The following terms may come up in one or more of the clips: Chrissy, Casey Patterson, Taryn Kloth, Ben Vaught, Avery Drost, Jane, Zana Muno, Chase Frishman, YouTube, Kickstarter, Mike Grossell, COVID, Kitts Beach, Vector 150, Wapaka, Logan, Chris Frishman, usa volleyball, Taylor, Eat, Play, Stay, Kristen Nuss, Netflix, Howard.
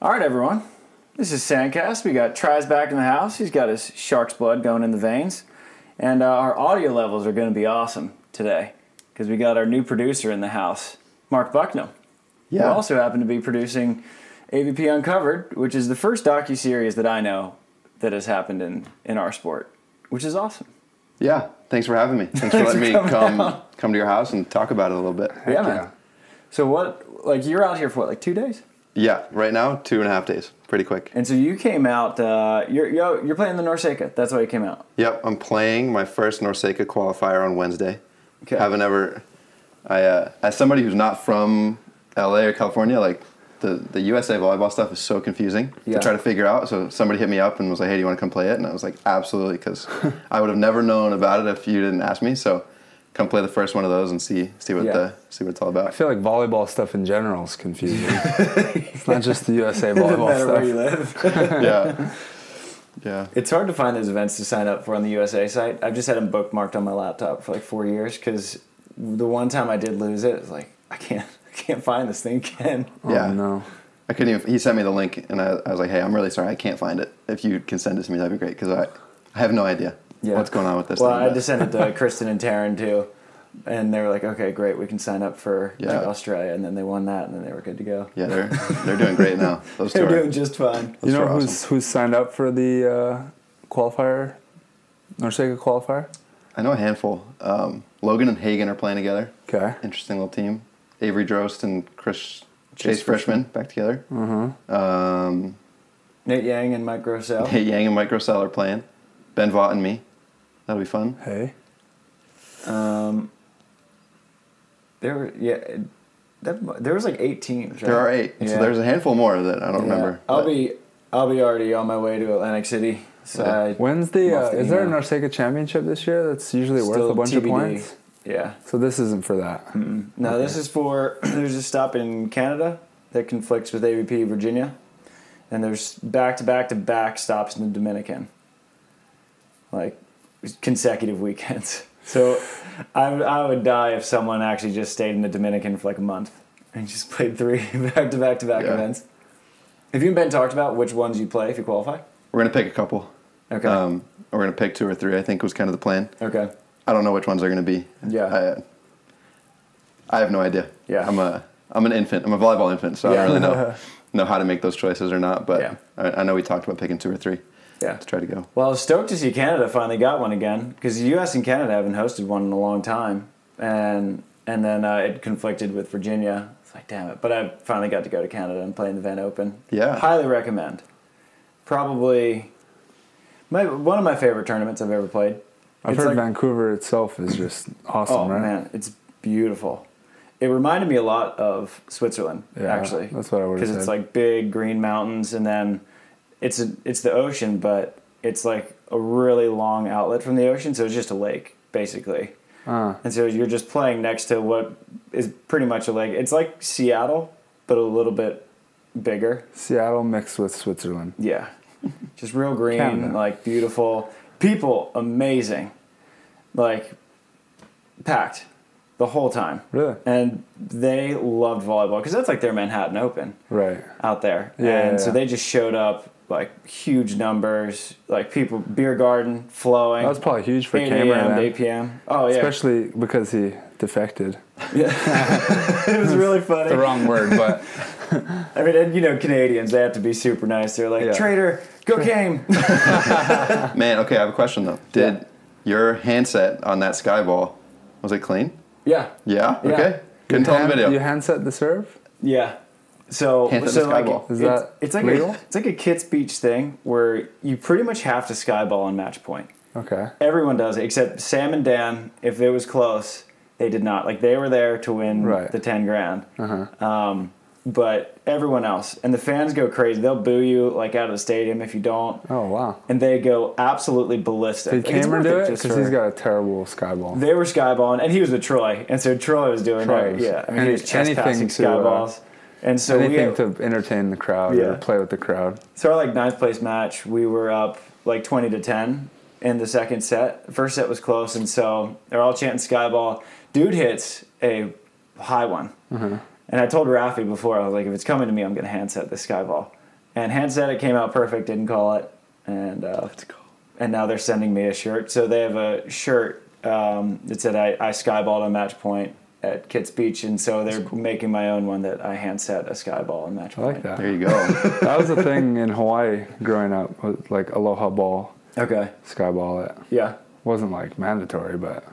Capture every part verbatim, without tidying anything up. All right, everyone. This is Sandcast. We got Tries back in the house. He's got his shark's blood going in the veins. And uh, our audio levels are going to be awesome today because we got our new producer in the house, Mark Bucknam. Yeah. Who also happened to be producing A V P Uncovered, which is the first docuseries that I know that has happened in, in our sport, which is awesome. Yeah. Thanks for having me. Thanks, Thanks for letting for me come out. come to your house and talk about it a little bit. Yeah, yeah, man. So what, like you're out here for what, like two days? Yeah, right now, two and a half days. Pretty quick. And so you came out, uh, you're, you're you're playing the NORCECA. That's why you came out. Yep, I'm playing my first NORCECA qualifier on Wednesday. Okay. Haven't ever, I uh, as somebody who's not from L A or California, like the, the U S A volleyball stuff is so confusing yeah. to try to figure out. So somebody hit me up and was like, hey, do you want to come play it? And I was like, absolutely, because I would have never known about it if you didn't ask me. So come play the first one of those and see see what yeah. the see what it's all about. I feel like volleyball stuff in general is confusing. It's not just the U S A volleyball stuff. Where you live. yeah, yeah. It's hard to find those events to sign up for on the U S A site. I've just had them bookmarked on my laptop for like four years because the one time I did lose it, it's like I can't I can't find this thing again. Oh, yeah, no. I couldn't even. He sent me the link and I, I was like, hey, I'm really sorry, I can't find it. If you can send it to me, that'd be great because I I have no idea. Yeah. What's going on with this? Well, thing, I just sent it to Kristen and Taryn too, and they were like, "Okay, great, we can sign up for Duke yeah. Australia," and then they won that, and then they were good to go. Yeah, they're they're doing great now. Those they're two doing are, just fine. You know who's awesome. who's signed up for the uh, qualifier, NORCECA qualifier? I know a handful. Um, Logan and Hagen are playing together. Okay, interesting little team. Avery Drost and Chris, Chase, Chase Frishman, Frishman back together. Mm-hmm. Um, Nate Yang and Mike Grossell. Nate Yang and Mike Grossell are playing. Ben Vaught and me. That'll be fun. Hey. Um, there were, yeah, that, there was like eight teams, right? There are eight. Yeah. So there's a handful more that I don't yeah. remember. I'll be I'll be already on my way to Atlantic City. So yeah. When's the, uh, the is there a NORCECA championship this year that's usually Still worth a bunch T B D. Of points? Yeah. So this isn't for that. Mm-mm. No, okay. This is for, there's a stop in Canada that conflicts with A V P Virginia. And there's back-to-back-to-back stops in the Dominican. Like, consecutive weekends. So I, I would die if someone actually just stayed in the Dominican for like a month and just played three back-to-back-to-back yeah. events. Have you been talked about which ones you play if you qualify? We're going to pick a couple. Okay. Um, we're going to pick two or three, I think, was kind of the plan. Okay. I don't know which ones they're going to be. Yeah. I, I have no idea. Yeah. I'm a, I'm an infant. I'm a volleyball infant, so yeah. I don't really know, know how to make those choices or not, but yeah. I, I know we talked about picking two or three. Yeah, to try to go. Well, I was stoked to see Canada finally got one again because the U S and Canada haven't hosted one in a long time, and and then uh, it conflicted with Virginia. It's like, damn it! But I finally got to go to Canada and play in the Van Open. Yeah, highly recommend. Probably my one of my favorite tournaments I've ever played. I've it's heard like, Vancouver itself is just awesome. Oh right? Man, it's beautiful. It reminded me a lot of Switzerland. Yeah, actually, that's what I would have said. Because it's like big green mountains, and then. It's a, it's the ocean, but it's like a really long outlet from the ocean, so it's just a lake, basically. Uh. And so you're just playing next to what is pretty much a lake. It's like Seattle, but a little bit bigger. Seattle mixed with Switzerland. Yeah. Just real green, Canada. Like beautiful. People, amazing. Like, packed the whole time. Really? And they loved volleyball, because that's like their Manhattan Open. Right. Out there. Yeah. And yeah, yeah. so they just showed up. Like huge numbers, like people, beer garden flowing. That was probably huge for Cameron. eight P M Oh yeah, especially because he defected. Yeah, it was really funny. The wrong word, but I mean, and, you know, Canadians, they have to be super nice. They're like, yeah. traitor, go Cam. Man, okay, I have a question though. Did yeah. your handset on that sky ball was it clean? Yeah. Yeah. yeah. Okay. Couldn't tell on video. You handset the serve. Yeah. So, so like, is it's, that it's like a, it's like a Kitts Beach thing where you pretty much have to skyball on match point. Okay. Everyone does it except Sam and Dan. If it was close, they did not. Like they were there to win right. the ten grand. Uh huh. Um, but everyone else and the fans go crazy. They'll boo you like out of the stadium if you don't. Oh wow! And they go absolutely ballistic. Did like, Cameron do it? Because he's got a terrible skyball. They were skyballing, and he was with Troy, and so Troy was doing Troy was, it. Yeah, I mean, any, he was chest passing skyballs. Uh, And so anything we, to entertain the crowd yeah. or play with the crowd. So our like ninth place match, we were up like twenty to ten in the second set. The first set was close, and so they're all chanting skyball. Dude hits a high one, mm-hmm. and I told Raffy before I was like, if it's coming to me, I'm gonna handset this skyball. And Hans said it came out perfect, didn't call it. And uh, and now they're sending me a shirt. So they have a shirt um, that said I, I skyballed a match point at Kitts Beach, and so they're cool. making my own one that I hand set a skyball and match point. I like that. There you go. That was a thing in Hawaii growing up, was like Aloha ball. Okay. Skyball it. Yeah. Wasn't like mandatory, but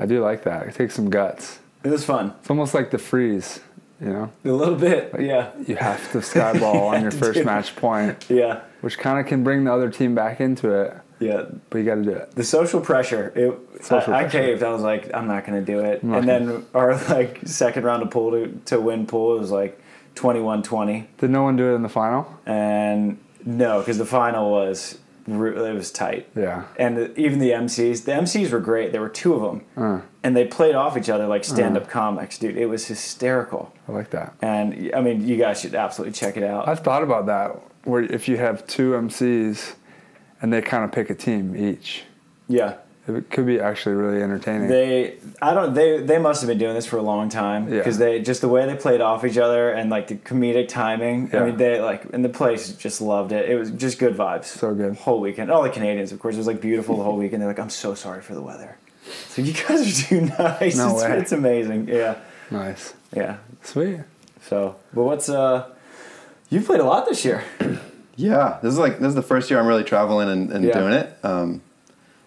I do like that. It takes some guts. It was fun. It's almost like the freeze, you know? A little bit, like yeah. You have to skyball you on your first do. match point. Yeah. Which kind of can bring the other team back into it. Yeah. But you got to do it. The social pressure. It, social I, I pressure. caved. I was like, I'm not going to do it. I'm and then gonna. our like second round of pool to, to win pool, it was like twenty-one twenty. Did no one do it in the final? And no, because the final was... It was tight. Yeah. And even the M Cs. The M Cs were great. There were two of them. Uh, and they played off each other like stand-up uh, comics, dude. It was hysterical. I like that. And, I mean, you guys should absolutely check it out. I've thought about that, where if you have two M Cs and they kind of pick a team each. Yeah. It could be actually really entertaining. They I don't they they must have been doing this for a long time because yeah. they just the way they played off each other and like the comedic timing. Yeah. I mean they like and the place just loved it. It was just good vibes. So good. Whole weekend. All the Canadians, of course, it was like beautiful the whole weekend. They're like, I'm so sorry for the weather. So you guys are too nice. No it's, way. It's amazing. Yeah. Nice. Yeah. Sweet. So but what's uh you've played a lot this year. Yeah. This is like this is the first year I'm really traveling and, and yeah. doing it. Um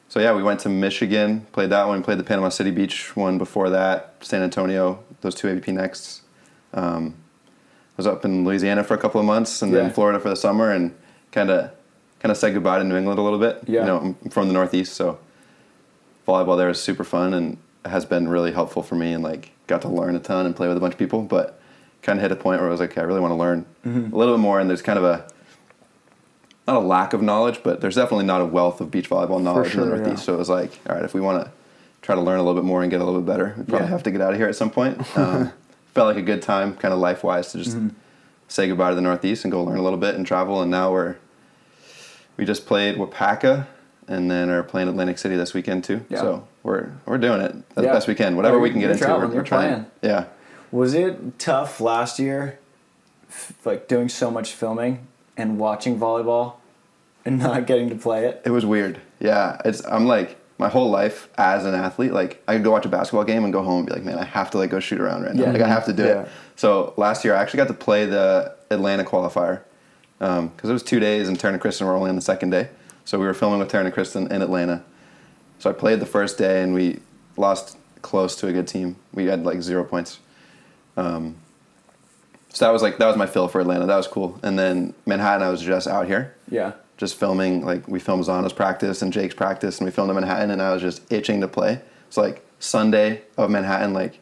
So yeah, we went to Michigan, played that one, played the Panama City Beach one before that, San Antonio, those two A V P Nexts. Um, was up in Louisiana for a couple of months and yeah. then Florida for the summer and kind of kind of said goodbye to New England a little bit. Yeah. You know, I'm from the Northeast, so volleyball there is super fun and has been really helpful for me and like got to learn a ton and play with a bunch of people, but kind of hit a point where I was like, okay, I really want to learn mm-hmm. a little bit more, and there's kind of a not a lack of knowledge, but there's definitely not a wealth of beach volleyball knowledge sure, in the Northeast. Yeah. So it was like, all right, if we want to try to learn a little bit more and get a little bit better, we probably yeah. have to get out of here at some point. Um, felt like a good time, kind of life-wise, to just mm-hmm. say goodbye to the Northeast and go learn a little bit and travel. And now we're we just played Wapaka and then are playing Atlantic City this weekend too. Yeah. So we're we're doing it as yeah. best we can. Whatever you're, we can get into, we're, we're trying. Yeah. Was it tough last year, like doing so much filming and watching volleyball and not getting to play it? It was weird. Yeah. It's I'm like my whole life as an athlete, like I could go watch a basketball game and go home and be like, man, I have to like go shoot around right now. Yeah, like yeah. I have to do yeah. it. So last year I actually got to play the Atlanta qualifier because um, it was two days and Taryn and Kristen were only on the second day. So we were filming with Taryn and Kristen in Atlanta. So I played the first day and we lost close to a good team. We had like zero points. Um, So that was like, that was my fill for Atlanta. That was cool. And then Manhattan, I was just out here. Yeah. Just filming, like we filmed Zana's practice and Jake's practice and we filmed in Manhattan and I was just itching to play. So like Sunday of Manhattan, like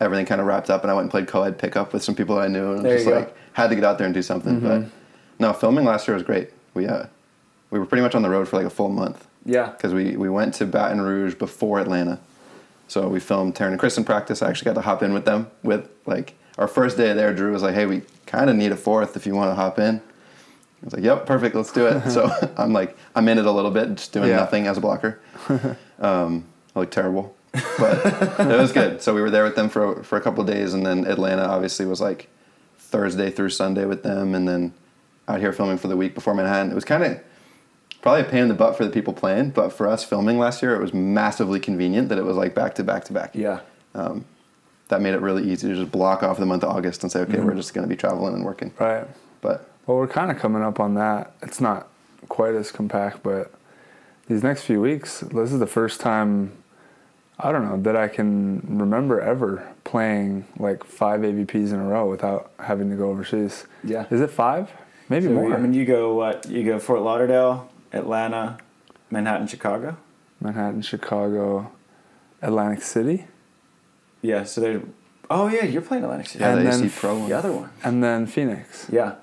everything kind of wrapped up and I went and played co-ed pickup with some people that I knew and there just like, go. had to get out there and do something. Mm-hmm. But no, filming last year was great. We, uh, we were pretty much on the road for like a full month. Yeah. Cause we, we went to Baton Rouge before Atlanta. So we filmed Taryn and Kristen practice. I actually got to hop in with them with like, our first day there, Drew was like, hey, we kind of need a fourth if you want to hop in. I was like, yep, perfect, let's do it. So I'm like, I'm in it a little bit, just doing yeah. nothing as a blocker. Um, I look terrible, but it was good. So we were there with them for, for a couple of days, and then Atlanta obviously was like Thursday through Sunday with them, and then out here filming for the week before Manhattan. It was kind of probably a pain in the butt for the people playing, but for us filming last year, it was massively convenient that it was like back to back to back. Yeah. Um, that made it really easy to just block off the month of August and say, okay, mm-hmm. we're just going to be traveling and working. Right. But well, we're kind of coming up on that. It's not quite as compact, but these next few weeks, this is the first time, I don't know, that I can remember ever playing like five A V Ps in a row without having to go overseas. Yeah. Is it five? Maybe so more. I mean, you go, what, you go Fort Lauderdale, Atlanta, Manhattan, Chicago? Manhattan, Chicago, Atlantic City? Yeah, so they oh yeah, you're playing Atlantic City. Yeah, and the then A C Pro one. The other one. And then Phoenix. Yeah.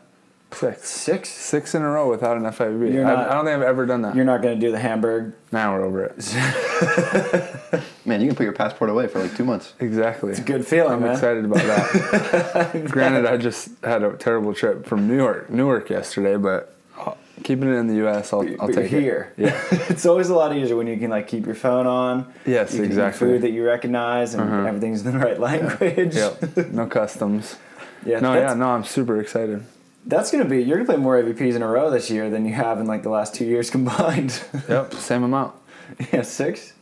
Six. Six? Six in a row without an F I V B. Not, I don't think I've ever done that. You're not going to do the Hamburg. Now nah, we're over it. Man, you can put your passport away for like two months. Exactly. It's a good feeling, I'm man. excited about that. Granted, I just had a terrible trip from New York, Newark yesterday, but keeping it in the U S, I'll, I'll take here. it. Yeah. It's always a lot easier when you can like keep your phone on. Yes, you can exactly. eat food that you recognize and uh-huh. everything's in the right language. Yeah. Yep. No customs. Yeah. No, yeah, no, I'm super excited. That's going to be, you're going to play more A V Ps in a row this year than you have in like the last two years combined. Yep, same amount. Yeah, six?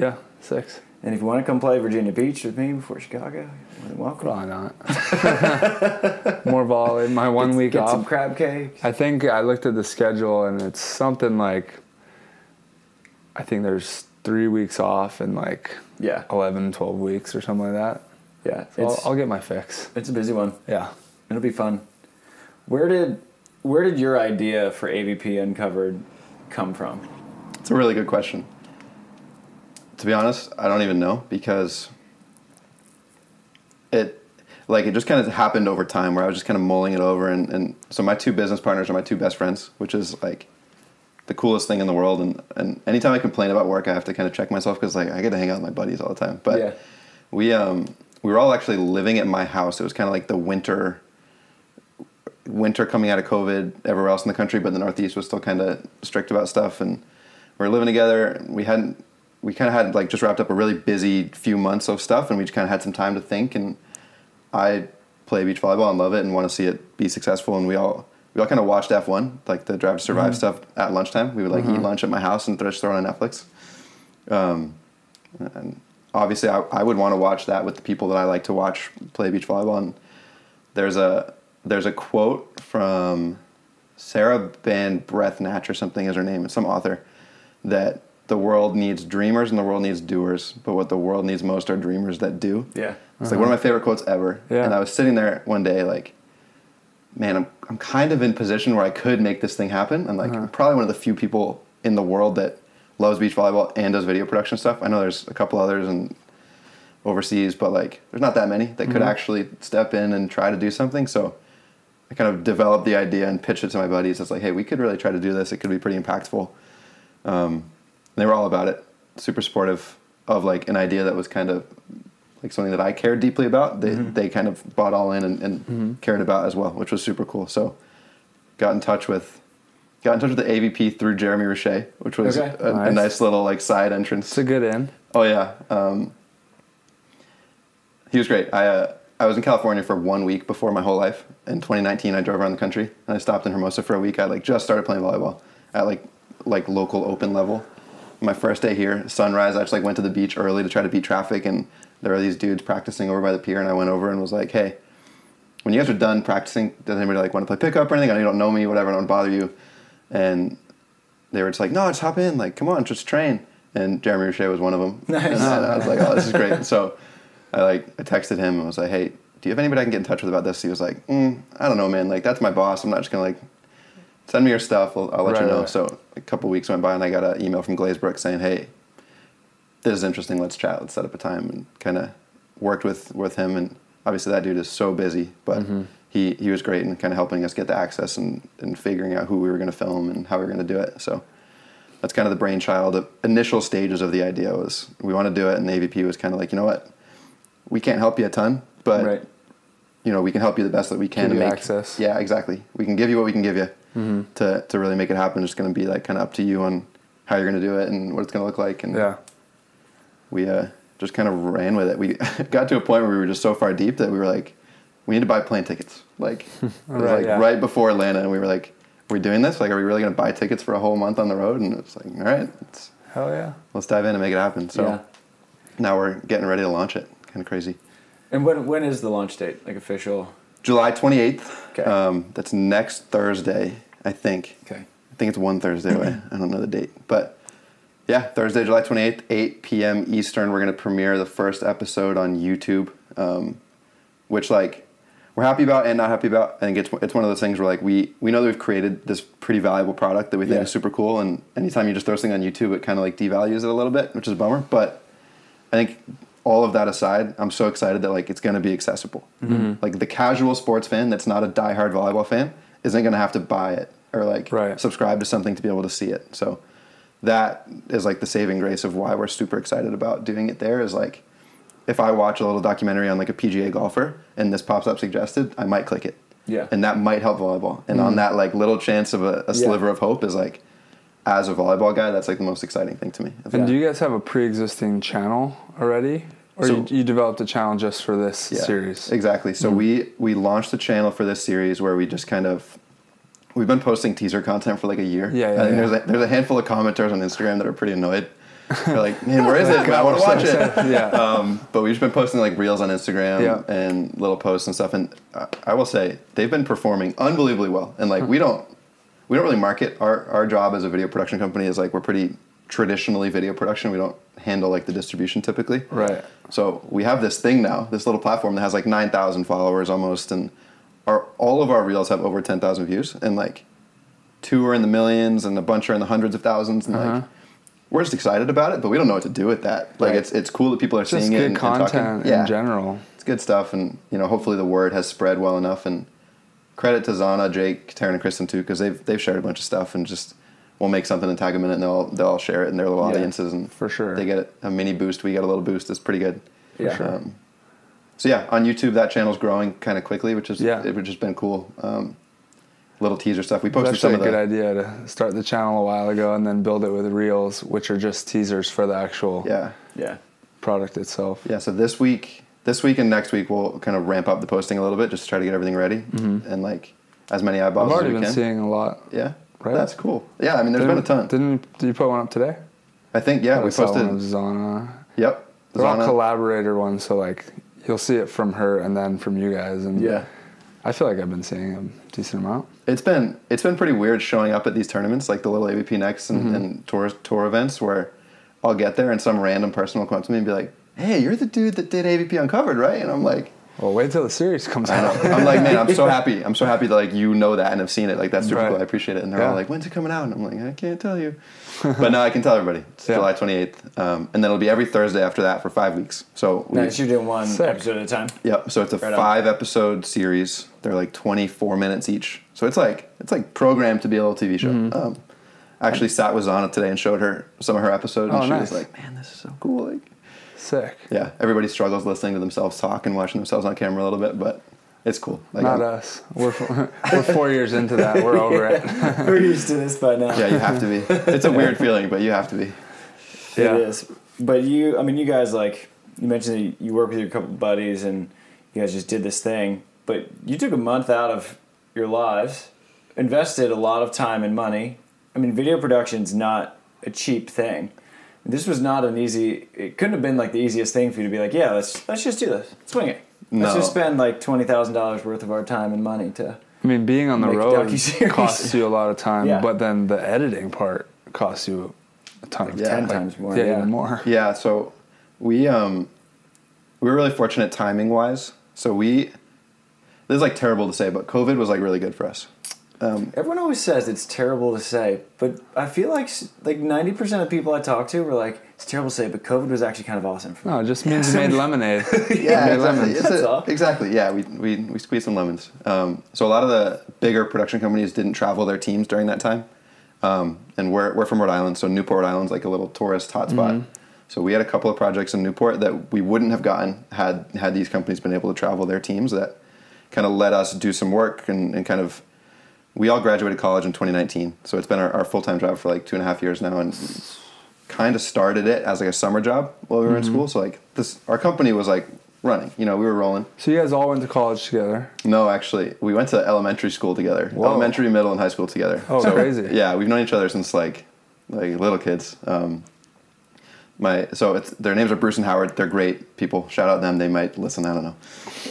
Yeah, six. And if you want to come play Virginia Beach with me before Chicago, you're more than welcome. Probably not. More ball in my one get, week get off. Get some crab cakes. I think I looked at the schedule and it's something like, I think there's three weeks off and like yeah. eleven, twelve weeks or something like that. Yeah. So I'll, I'll get my fix. It's a busy one. Yeah. It'll be fun. Where did where did your idea for A V P Uncovered come from? It's a really good question. To be honest, I don't even know, because it like it just kind of happened over time where I was just kind of mulling it over, and, and so my two business partners are my two best friends, which is like the coolest thing in the world, and, and anytime I complain about work I have to kind of check myself, because like I get to hang out with my buddies all the time. But yeah. we um we were all actually living at my house. It was kind of like the winter winter coming out of COVID everywhere else in the country, but the Northeast was still kind of strict about stuff, and we were living together, and we hadn't we kind of had like just wrapped up a really busy few months of stuff, and we just kind of had some time to think, and I play beach volleyball and love it and want to see it be successful, and we all we all kind of watched F one, like the Drive to Survive mm-hmm. stuff at lunchtime. We would like mm-hmm. eat lunch at my house and just throw it on Netflix. Um, and obviously I, I would want to watch that with the people that I like to watch play beach volleyball, and there's a There's a quote from Sarah Van Breathnach or something is her name, it's some author, that the world needs dreamers and the world needs doers, but what the world needs most are dreamers that do. Yeah. It's uh-huh. like one of my favorite quotes ever. Yeah. And I was sitting there one day like, man, I'm, I'm kind of in position where I could make this thing happen. I'm like, uh-huh. I'm probably one of the few people in the world that loves beach volleyball and does video production stuff. I know there's a couple others and overseas, but like there's not that many that mm-hmm. could actually step in and try to do something. So I kind of developed the idea and pitched it to my buddies. It's like, hey, we could really try to do this. It could be pretty impactful. Um, they were all about it, super supportive of like an idea that was kind of like something that I cared deeply about. They mm-hmm. they kind of bought all in and, and mm-hmm. cared about as well, which was super cool. So got in touch with got in touch with the A V P through Jeremy Roche, which was okay. a, nice. a nice little like side entrance. It's a good in. Oh yeah, um, he was great. I. Uh, I was in California for one week before my whole life. In twenty nineteen, I drove around the country and I stopped in Hermosa for a week. I like just started playing volleyball at like like local open level. My first day here, sunrise, I just like went to the beach early to try to beat traffic, and there were these dudes practicing over by the pier, and I went over and was like, hey, when you guys are done practicing, does anybody like want to play pickup or anything? I know you don't know me, whatever, I don't bother you. And they were just like, no, just hop in, like come on, just train. And Jeremy Roche was one of them. Nice. And I was like, oh, this is great. So I like I texted him and was like, hey, do you have anybody I can get in touch with about this? He was like, mm, I don't know, man. Like, that's my boss. I'm not just gonna like send me your stuff. I'll, I'll let right, you know. Right. So a couple weeks went by and I got an email from Glazebrook saying, hey, this is interesting. Let's chat. Let's set up a time, and kind of worked with with him. And obviously that dude is so busy, but mm-hmm. he he was great in kind of helping us get the access and and figuring out who we were gonna film and how we were gonna do it. So that's kind of the brainchild. The initial stages of the idea was we want to do it, and A V P was kind of like, you know what? We can't help you a ton, but right. you know, we can help you the best that we can give to make access. Yeah, exactly. We can give you what we can give you mm-hmm. to to really make it happen. It's going to be like kind of up to you on how you're going to do it and what it's going to look like. And yeah, we uh, just kind of ran with it. We got to a point where we were just so far deep that we were like, we need to buy plane tickets. Like it was right, like yeah. right before Atlanta, and we were like, we're doing this. Like, are we really going to buy tickets for a whole month on the road? And it's like, all right, let's, hell yeah, let's dive in and make it happen. So yeah. now we're getting ready to launch it. Kind of crazy. And when when is the launch date, like official? July twenty-eighth. Okay. Um, that's next Thursday, I think. Okay. I think it's one Thursday away. I don't know the date. But yeah, Thursday, July twenty-eighth, eight p m Eastern, we're going to premiere the first episode on YouTube, um, which like we're happy about and not happy about. I think it's, it's one of those things where like we, we know that we've created this pretty valuable product that we think yeah. is super cool, and anytime you just throw something on YouTube, it kind of like devalues it a little bit, which is a bummer. But I think all of that aside, I'm so excited that like it's going to be accessible. Mm-hmm. Like the casual sports fan that's not a diehard volleyball fan isn't going to have to buy it or like right. subscribe to something to be able to see it. So that is like the saving grace of why we're super excited about doing it. There is like, if I watch a little documentary on like a P G A golfer and this pops up suggested, I might click it. Yeah. And that might help volleyball. And mm-hmm. on that like little chance of a, a sliver yeah. of hope is like, as a volleyball guy, that's like the most exciting thing to me. And yeah. do you guys have a pre-existing channel already? Or so, you, you developed a channel just for this yeah, series. Exactly. So mm-hmm. we, we launched the channel for this series where we just kind of, we've been posting teaser content for like a year. Yeah, yeah, I think yeah. There's, a, there's a handful of commenters on Instagram that are pretty annoyed. They're like, man, where is it? I want to watch it. yeah. Um, but we've just been posting like reels on Instagram yeah. and little posts and stuff. And I, I will say they've been performing unbelievably well. And like, we don't, we don't really market. Our, our job as a video production company is like, we're pretty traditionally video production. We don't handle like the distribution typically. Right. So we have this thing now, this little platform that has like nine thousand followers almost. And our, all of our reels have over ten thousand views. And like two are in the millions and a bunch are in the hundreds of thousands. And uh-huh. like, we're just excited about it, but we don't know what to do with that. Like, right. it's it's cool that people are just seeing it and, content and talking. Yeah, in general, it's good stuff, and you know, hopefully the word has spread well enough. And credit to Zana, Jake, Taryn, and Kristen too, because they've they've shared a bunch of stuff, and just we'll make something and tag them in it, and they'll they'll all share it in their little yeah, audiences, and for sure they get a mini boost. We got a little boost. It's pretty good. Yeah. Sure. Um, so yeah, on YouTube, that channel's growing kind of quickly, which is yeah. it, which has been cool. Um, little teaser stuff. We posted some of the... It's actually a good idea to start the channel a while ago and then build it with reels, which are just teasers for the actual yeah. Yeah. product itself. Yeah, so this week this week and next week we'll kind of ramp up the posting a little bit just to try to get everything ready mm-hmm. and like as many eyeballs as we can. I've already been seeing a lot. Yeah? Right? That's cool. Yeah, I mean there's didn't, been a ton. Didn't did you put one up today? I think, yeah. I we posted one of Zana. Yep. They're Zana. All collaborator ones, so like you'll see it from her and then from you guys. And yeah. I feel like I've been seeing a decent amount. It's been it's been pretty weird showing up at these tournaments, like the little A V P Next and, mm-hmm. and tour, tour events where I'll get there and some random person will come up to me and be like, hey, you're the dude that did A V P Uncovered, right? And I'm like... Well, wait till the series comes out. I'm like, man, I'm so happy. I'm so happy that like, you know that and have seen it. Like, that's super right. cool. I appreciate it. And they're yeah. all like, when's it coming out? And I'm like, I can't tell you. But now I can tell everybody. It's yeah. July twenty-eighth. Um, and then it'll be every Thursday after that for five weeks. So we, nice. You're doing one sick. Episode at a time. Yep. So it's a right five-episode series. They're like twenty-four minutes each. So it's like it's like programmed to be a little T V show. Mm-hmm. um, I actually sat with Zana today and showed her some of her episodes. And oh, she nice. Was like, man, this is so cool. Like, sick. Yeah, everybody struggles listening to themselves talk and watching themselves on camera a little bit, but it's cool. Like, not I'm, us. We're four, we're four years into that. We're over yeah. it. We're used to this by now. Yeah, you have to be. It's a weird feeling, but you have to be. Yeah. It is. But you, I mean, you guys, like, you mentioned that you work with your couple buddies and you guys just did this thing, but you took a month out of your lives, invested a lot of time and money. I mean, video production's not a cheap thing. This was not an easy... It couldn't have been, like, the easiest thing for you to be like, yeah, let's let's just do this. Swing it. No. Let's just spend, like, twenty thousand dollars worth of our time and money to... I mean, being on the road costs you a lot of time, yeah. but then the editing part costs you a ton of yeah. time. Ten like, times more. Yeah, yeah, even more. Yeah, so we, um, we were really fortunate timing-wise. So we... This is, like, terrible to say, but COVID was, like, really good for us. Um, Everyone always says it's terrible to say, but I feel like like ninety percent of people I talk to were like, it's terrible to say, but COVID was actually kind of awesome for me. No, it just means you made lemonade. yeah, made exactly. Lemons. It's That's a, all. Exactly, yeah, we, we, we squeezed some lemons. Um, so a lot of the bigger production companies didn't travel their teams during that time, um, and we're, we're from Rhode Island, so Newport Island's like a little tourist hotspot. Mm-hmm. So we had a couple of projects in Newport that we wouldn't have gotten had, had these companies been able to travel their teams that kind of let us do some work and, and kind of... We all graduated college in twenty nineteen, so it's been our, our full-time job for like two and a half years now, and kind of started it as like a summer job while we were mm-hmm. in school. So like this, our company was like running, you know, we were rolling. So you guys all went to college together? No, actually, we went to elementary school together, Whoa. Elementary, middle, and high school together. Oh, so, crazy! Yeah, we've known each other since like like little kids. Um, my so it's their names are Bruce and Howard. They're great people. Shout out them. They might listen. I don't know,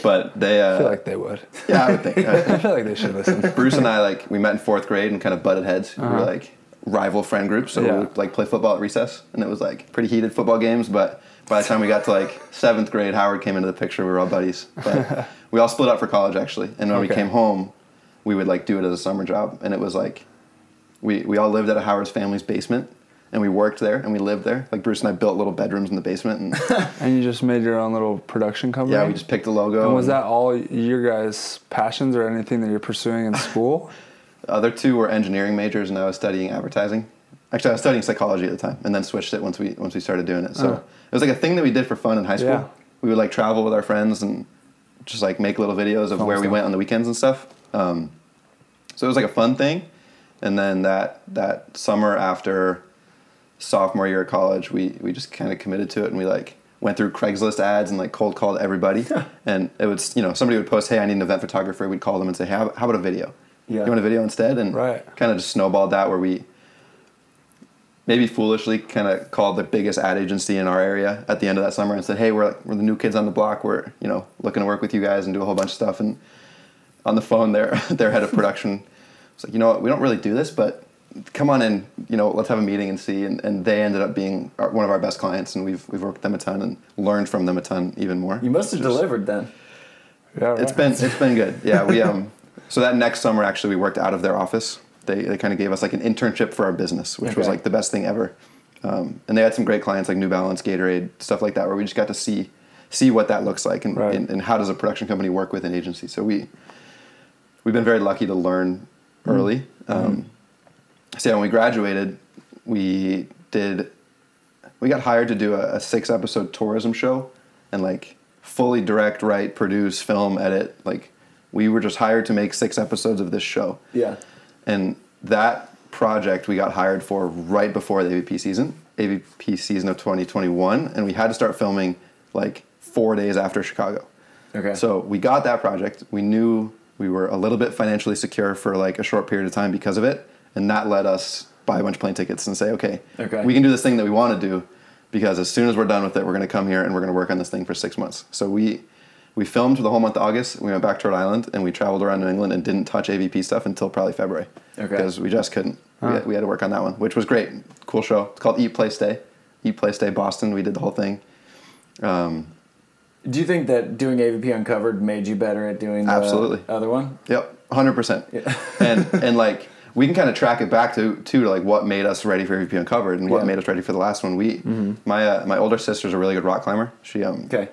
but they. Uh, I feel like they would. Yeah, I would think. I, I feel like they should listen. Bruce and I like we met in fourth grade and kind of butted heads. Uh-huh. We were like rival friend groups, so yeah. we would like play football at recess, and it was like pretty heated football games. But by the time we got to like seventh grade, Howard came into the picture. We were all buddies. But we all split up for college actually, and when okay. we came home, we would like do it as a summer job, and it was like we we all lived at a Howard's family's basement. And we worked there, and we lived there. Like, Bruce and I built little bedrooms in the basement. And, and you just made your own little production company? Yeah, we just picked a logo. And was and that all your guys' passions or anything that you're pursuing in school? The other two were engineering majors, and I was studying advertising. Actually, I was studying psychology at the time, and then switched it once we once we started doing it. So uh. it was, like, a thing that we did for fun in high school. Yeah. We would, like, travel with our friends and just, like, make little videos of fun where stuff. We went on the weekends and stuff. Um, so it was, like, a fun thing. And then that that summer after... sophomore year of college, we we just kind of committed to it, and we like went through Craigslist ads and like cold called everybody. And it would, you know, somebody would post, hey, I need an event photographer. We'd call them and say, hey, how about a video? Yeah. You want a video instead? And right. kind of just snowballed that, where we maybe foolishly kind of called the biggest ad agency in our area at the end of that summer and said, hey, we're, we're the new kids on the block. We're, you know, looking to work with you guys and do a whole bunch of stuff. And on the phone, their, their head of production was like, you know what, we don't really do this, but come on in, you know, let's have a meeting and see. And, and they ended up being our, one of our best clients, and we've we've worked with them a ton and learned from them a ton even more. You must have Just, delivered then. Yeah, right. It's been it's been good. Yeah, we um. So that next summer, actually, we worked out of their office. They they kind of gave us like an internship for our business, which okay. was like the best thing ever. Um, and they had some great clients like New Balance, Gatorade, stuff like that, where we just got to see see what that looks like and right. and, and how does a production company work with an agency. So we we've been very lucky to learn early. Mm-hmm. Um, so when we graduated, we did we got hired to do a, a six episode tourism show and like fully direct, write, produce, film, edit. Like we were just hired to make six episodes of this show. Yeah. And that project we got hired for right before the A V P season, A V P season of twenty twenty-one, and we had to start filming like four days after Chicago. Okay. So we got that project. We knew we were a little bit financially secure for like a short period of time because of it, and that let us buy a bunch of plane tickets and say, okay, okay, we can do this thing that we want to do, because as soon as we're done with it, we're going to come here and we're going to work on this thing for six months. So we we filmed the whole month of August. We went back to Rhode Island, and we traveled around New England and didn't touch A V P stuff until probably February, okay, because we just couldn't. Huh. We, had, we had to work on that one, which was great. Cool show. It's called Eat, Play, Stay. Eat, Play, Stay Boston. We did the whole thing. Um, do you think that doing A V P Uncovered made you better at doing the absolutely. other one? Yep, one hundred percent. Yeah. and, and like... We can kind of track it back to, to like what made us ready for A V P Uncovered and what yeah. made us ready for the last one. We, mm-hmm. my uh, my older sister's a really good rock climber. She um, okay.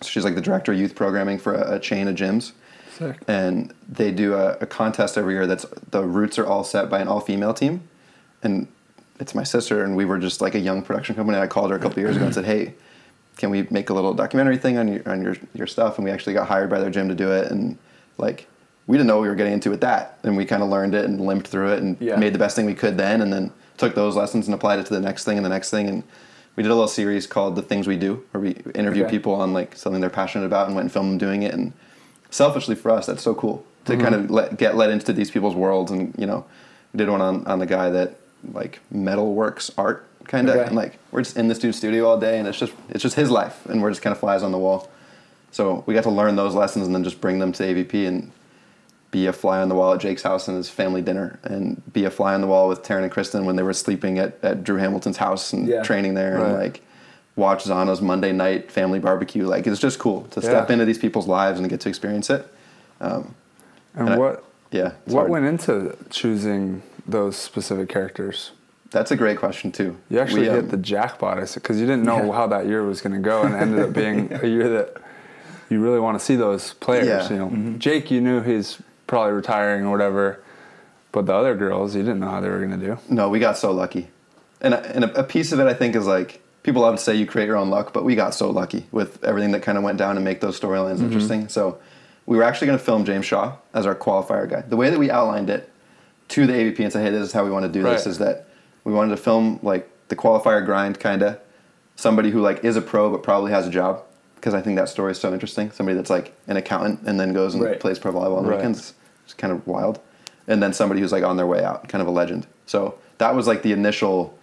so she's like the director of youth programming for a, a chain of gyms. Sick. And they do a, a contest every year that's the routes are all set by an all-female team. And it's my sister, and we were just like a young production company. I called her a couple of years ago and said, hey, can we make a little documentary thing on your, on your, your stuff? And we actually got hired by their gym to do it, and like... we didn't know what we were getting into with that, and we kind of learned it and limped through it and yeah. made the best thing we could then, and then took those lessons and applied it to the next thing and the next thing. And we did a little series called The Things We Do, where we interview okay. people on like something they're passionate about and went and filmed them doing it. And selfishly for us, that's so cool to mm-hmm. kind of let, get let into these people's worlds. And, you know, we did one on, on the guy that like metal works art kind of, okay. and like we're just in this dude's studio all day, and it's just, it's just his life, and we're just kind of flies on the wall. So we got to learn those lessons and then just bring them to A V P and be a fly on the wall at Jake's house and his family dinner, and be a fly on the wall with Taryn and Kristen when they were sleeping at, at Drew Hamilton's house and yeah. training there, right. and like watch Zana's Monday night family barbecue. Like it's just cool to yeah. step into these people's lives and get to experience it. Um, and, and what, I, yeah, what hard. went into choosing those specific characters? That's a great question too. You actually we, hit um, the jackpot, because you didn't know yeah. how that year was going to go, and it ended up being yeah. a year that you really want to see those players. Yeah. You know, mm-hmm. Jake, you knew he's probably retiring or whatever, but the other girls, you didn't know how they were going to do. No, we got so lucky. And, and a, a piece of it, I think, is like, people love to say you create your own luck, but we got so lucky with everything that kind of went down and make those storylines mm-hmm. interesting. So we were actually going to film James Shaw as our qualifier guy. The way that we outlined it to the A V P and said, hey, this is how we want to do right. this, is that we wanted to film like the qualifier grind, kind of somebody who like is a pro but probably has a job, because I think that story is so interesting. Somebody that's like an accountant and then goes and right. plays pro volleyball on the right. weekends. It's kind of wild. And then somebody who's like on their way out, kind of a legend. So that was like the initial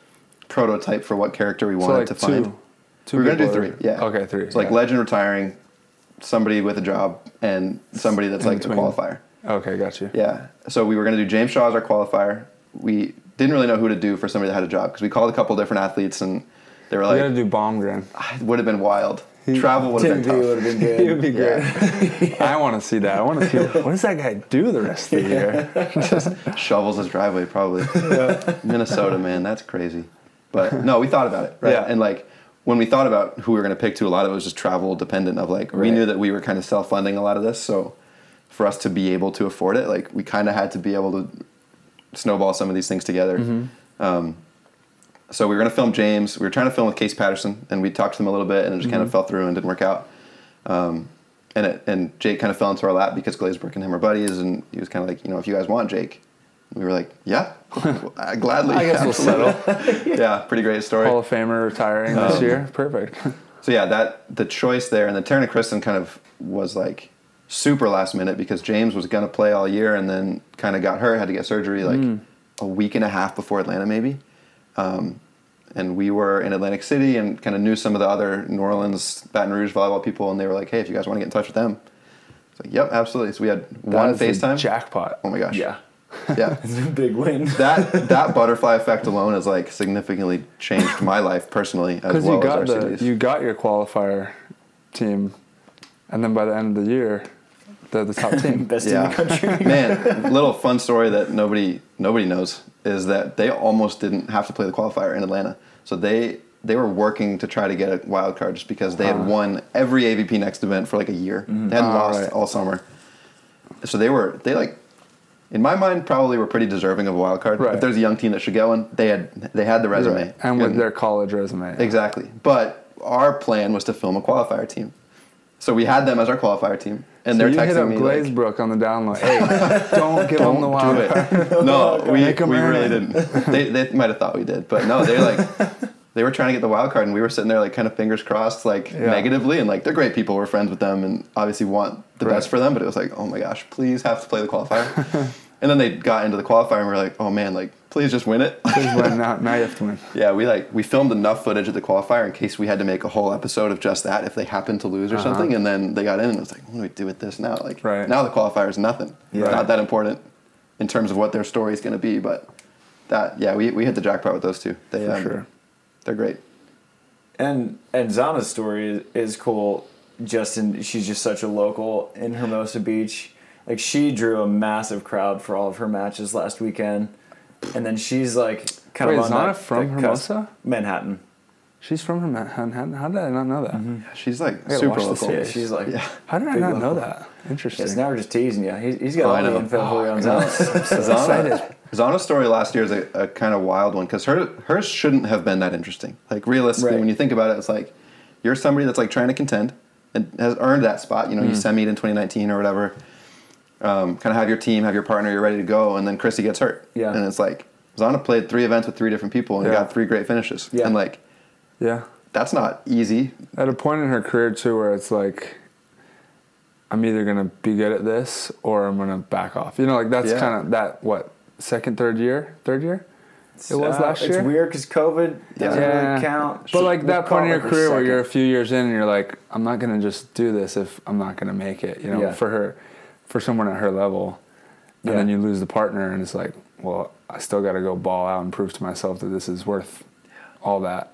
prototype for what character we wanted so like to find. Two, two we were going to do three. Or, yeah. Okay, three. So yeah. like legend retiring, somebody with a job, and somebody that's like a qualifier. Okay, got you. Yeah. So we were going to do James Shaw as our qualifier. We didn't really know who to do for somebody that had a job, because we called a couple different athletes and they were like, "You got to do Baumgren." It would have been wild. Travel would have been tough. Would have been good. It would be great. Yeah. Yeah. I want to see that. I want to see what does that guy do the rest of the year? Just shovels his driveway, probably. Yeah. Minnesota, man, that's crazy. But no, we thought about it, right? Yeah. And like when we thought about who we were going to pick, to a lot of it was just travel dependent. Of like right. we knew that we were kind of self funding a lot of this, so for us to be able to afford it, like we kind of had to be able to snowball some of these things together. Mm-hmm. Um, So we were going to film James. We were trying to film with Casey Patterson, and we talked to them a little bit, and it just mm-hmm. kind of fell through and didn't work out. Um, and it, and Jake kind of fell into our lap because Glazebrook and him are buddies, and he was kind of like, you know, if you guys want Jake. And we were like, yeah, I, gladly. I guess we'll settle. Yeah, pretty great story. Hall of Famer retiring um, this year. Perfect. So yeah, that the choice there, and the Taryn and Kristen kind of was like super last minute because James was gonna play all year and then kind of got hurt, had to get surgery like mm. a week and a half before Atlanta maybe. Um, and we were in Atlantic City and kind of knew some of the other New Orleans, Baton Rouge volleyball people, and they were like, hey, if you guys want to get in touch with them. It's like, yep, absolutely. So we had that one FaceTime. Jackpot. Oh my gosh. Yeah. Yeah. It's a big win. that that butterfly effect alone has like significantly changed my life personally as well as our cities. You got your qualifier team, and then by the end of the year, they're the top team. Best yeah. team in the country. Man, little fun story that nobody nobody knows is that they almost didn't have to play the qualifier in Atlanta. So they they were working to try to get a wild card just because they uh. had won every A V P Next event for like a year. Mm. They hadn't uh, lost right. all summer. So they were, they like, in my mind, probably were pretty deserving of a wild card. Right. If there's a young team that should go in, they had they had the resume. Right. And with and, their college resume. Yeah. Exactly. But our plan was to film a qualifier team. So we had them as our qualifier team. And so they're you texting hit up me Glazebrook like, on the download. Hey, don't give don't them the wild card. No, we, we really didn't. They, they might have thought we did. But no, they like they were trying to get the wild card, and we were sitting there like kind of fingers crossed like yeah. negatively. And like they're great people. We're friends with them and obviously want the right. best for them. But it was like, oh my gosh, please have to play the qualifier. And then they got into the qualifier, and we were like, oh man, like please just win it. Please win. Now, now you have to win. Yeah, we like we filmed enough footage of the qualifier in case we had to make a whole episode of just that if they happened to lose or uh-huh. something. And then they got in, and it was like, what do we do with this now? Like right. now the qualifier is nothing. Yeah. It's not that important in terms of what their story is going to be. But that, yeah, we we hit the jackpot with those two. They, For um, sure, they're great. And and Zana's story is cool. Justin, she's just such a local in Hermosa Beach. Like, she drew a massive crowd for all of her matches last weekend. And then she's, like, kind Wait, of on Wait, is Zana from Hermosa? Manhattan. She's from Manhattan? How did I not know that? Mm-hmm. yeah, she's, like, super local. Yeah, she's, like, yeah. How did I not local. know that? Interesting. Yes, now we're just teasing you. He's, he's got oh, a lot of info on Zana. Zana's story last year is a, a kind of wild one, because her, hers shouldn't have been that interesting. Like, realistically, right. when you think about it, it's like, you're somebody that's, like, trying to contend and has earned that spot. You know, mm. you semied in twenty nineteen or whatever. Um, kind of have your team, have your partner, you're ready to go, and then Chrissy gets hurt. Yeah. And it's like, Zana played three events with three different people and yeah. got three great finishes. Yeah. And like, yeah, that's not easy. At a point in her career, too, where it's like, I'm either going to be good at this or I'm going to back off. You know, like that's yeah. kind of that, what, second, third year? Third year? It was uh, last year? It's weird because COVID doesn't yeah. really count. But like that point in your career where you're a few years in and you're like, I'm not going to just do this if I'm not going to make it, you know, yeah. for her. For someone at her level, and yeah. then you lose the partner, and it's like, well, I still got to go ball out and prove to myself that this is worth yeah. all that.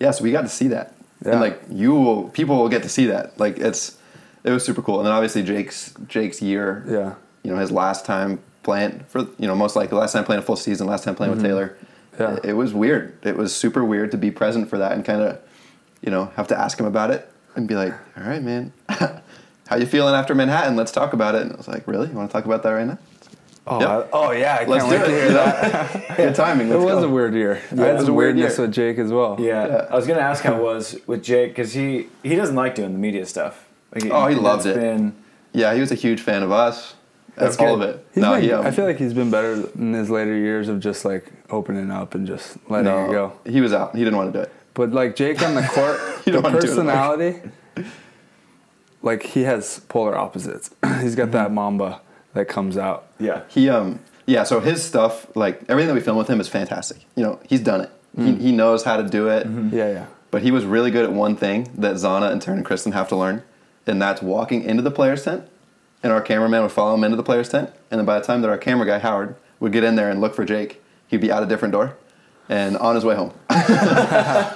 Yeah, so we got to see that, yeah. and like you will, people will get to see that. Like it's, it was super cool. And then obviously Jake's Jake's year, yeah, you know, his last time playing for, you know, most likely last time playing a full season, last time playing mm-hmm. with Taylor, yeah, it, it was weird. It was super weird to be present for that and kind of, you know, have to ask him about it and be like, all right, man. How you feeling after Manhattan? Let's talk about it. And I was like, really? You want to talk about that right now? Oh, yep. I, oh yeah. I Let's can't do wait it. To hear that. Good timing. Let's it was go. a weird year. Yeah, I had some weirdness year. with Jake as well. Yeah. yeah. I was going to ask how it was with Jake because he, he doesn't like doing the media stuff. Like he, oh, he loves it. Been, yeah, he was a huge fan of us. That's all good. of it. He's no, been, he, um, I feel like he's been better in his later years of just like opening up and just letting no, it go. He was out. He didn't want to do it. But like Jake on the court, the personality... Like, he has polar opposites. He's got mm-hmm. that Mamba that comes out. Yeah. He, um, yeah, so his stuff, like, everything that we film with him is fantastic. You know, he's done it. Mm-hmm. He, he knows how to do it. Mm-hmm. Yeah, yeah. But he was really good at one thing that Zana and Taryn and Kristen have to learn, and that's walking into the player's tent, and our cameraman would follow him into the player's tent, and then by the time that our camera guy, Howard, would get in there and look for Jake, he'd be out a different door and on his way home.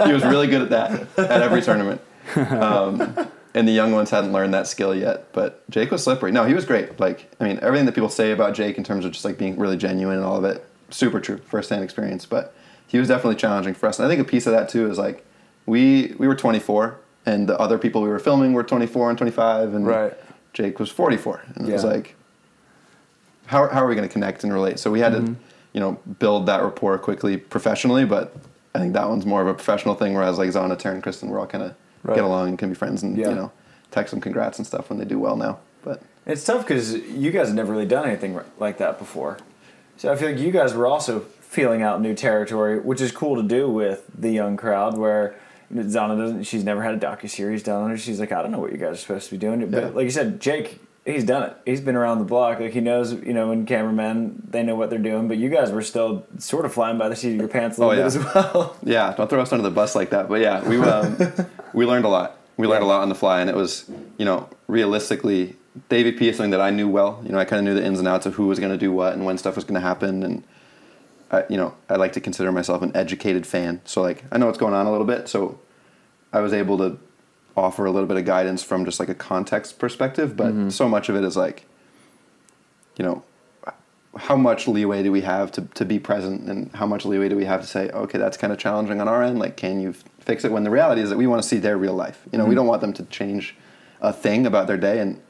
He was really good at that at every tournament. Um... And the young ones hadn't learned that skill yet. But Jake was slippery. No, he was great. Like, I mean, everything that people say about Jake in terms of just, like, being really genuine and all of it, super true, first-hand experience. But he was definitely challenging for us. And I think a piece of that, too, is, like, we we were twenty-four, and the other people we were filming were twenty-four and twenty-five, and right. Jake was forty-four. And yeah. it was like, how, how are we going to connect and relate? So we had mm-hmm. to, you know, build that rapport quickly professionally. But I think that one's more of a professional thing, whereas, like, Zana, Taryn, Kristen, we're all kind of... Right. Get along and can be friends and, yeah. you know, text them congrats and stuff when they do well now. But it's tough because you guys have never really done anything like that before. So I feel like you guys were also feeling out new territory, which is cool to do with the young crowd where Zana doesn't, she's never had a docuseries done on her. She's like, I don't know what you guys are supposed to be doing. But yeah. like you said, Jake, he's done it. He's been around the block. Like, he knows, you know, when cameramen, they know what they're doing. But you guys were still sort of flying by the seat of your pants a little oh, yeah. bit as well. Yeah, don't throw us under the bus like that. But yeah, we um, we learned a lot. We learned yeah. a lot on the fly. And it was, you know, realistically, the A V P is something that I knew well. You know, I kind of knew the ins and outs of who was going to do what and when stuff was going to happen. And I, you know, I like to consider myself an educated fan. So, like, I know what's going on a little bit. So I was able to offer a little bit of guidance from just, like, a context perspective. But mm-hmm. so much of it is, like, you know, how much leeway do we have to, to be present? And how much leeway do we have to say, okay, that's kind of challenging on our end. Like, can you f- fix it? When the reality is that we want to see their real life. You know, mm-hmm. we don't want them to change a thing about their day. And,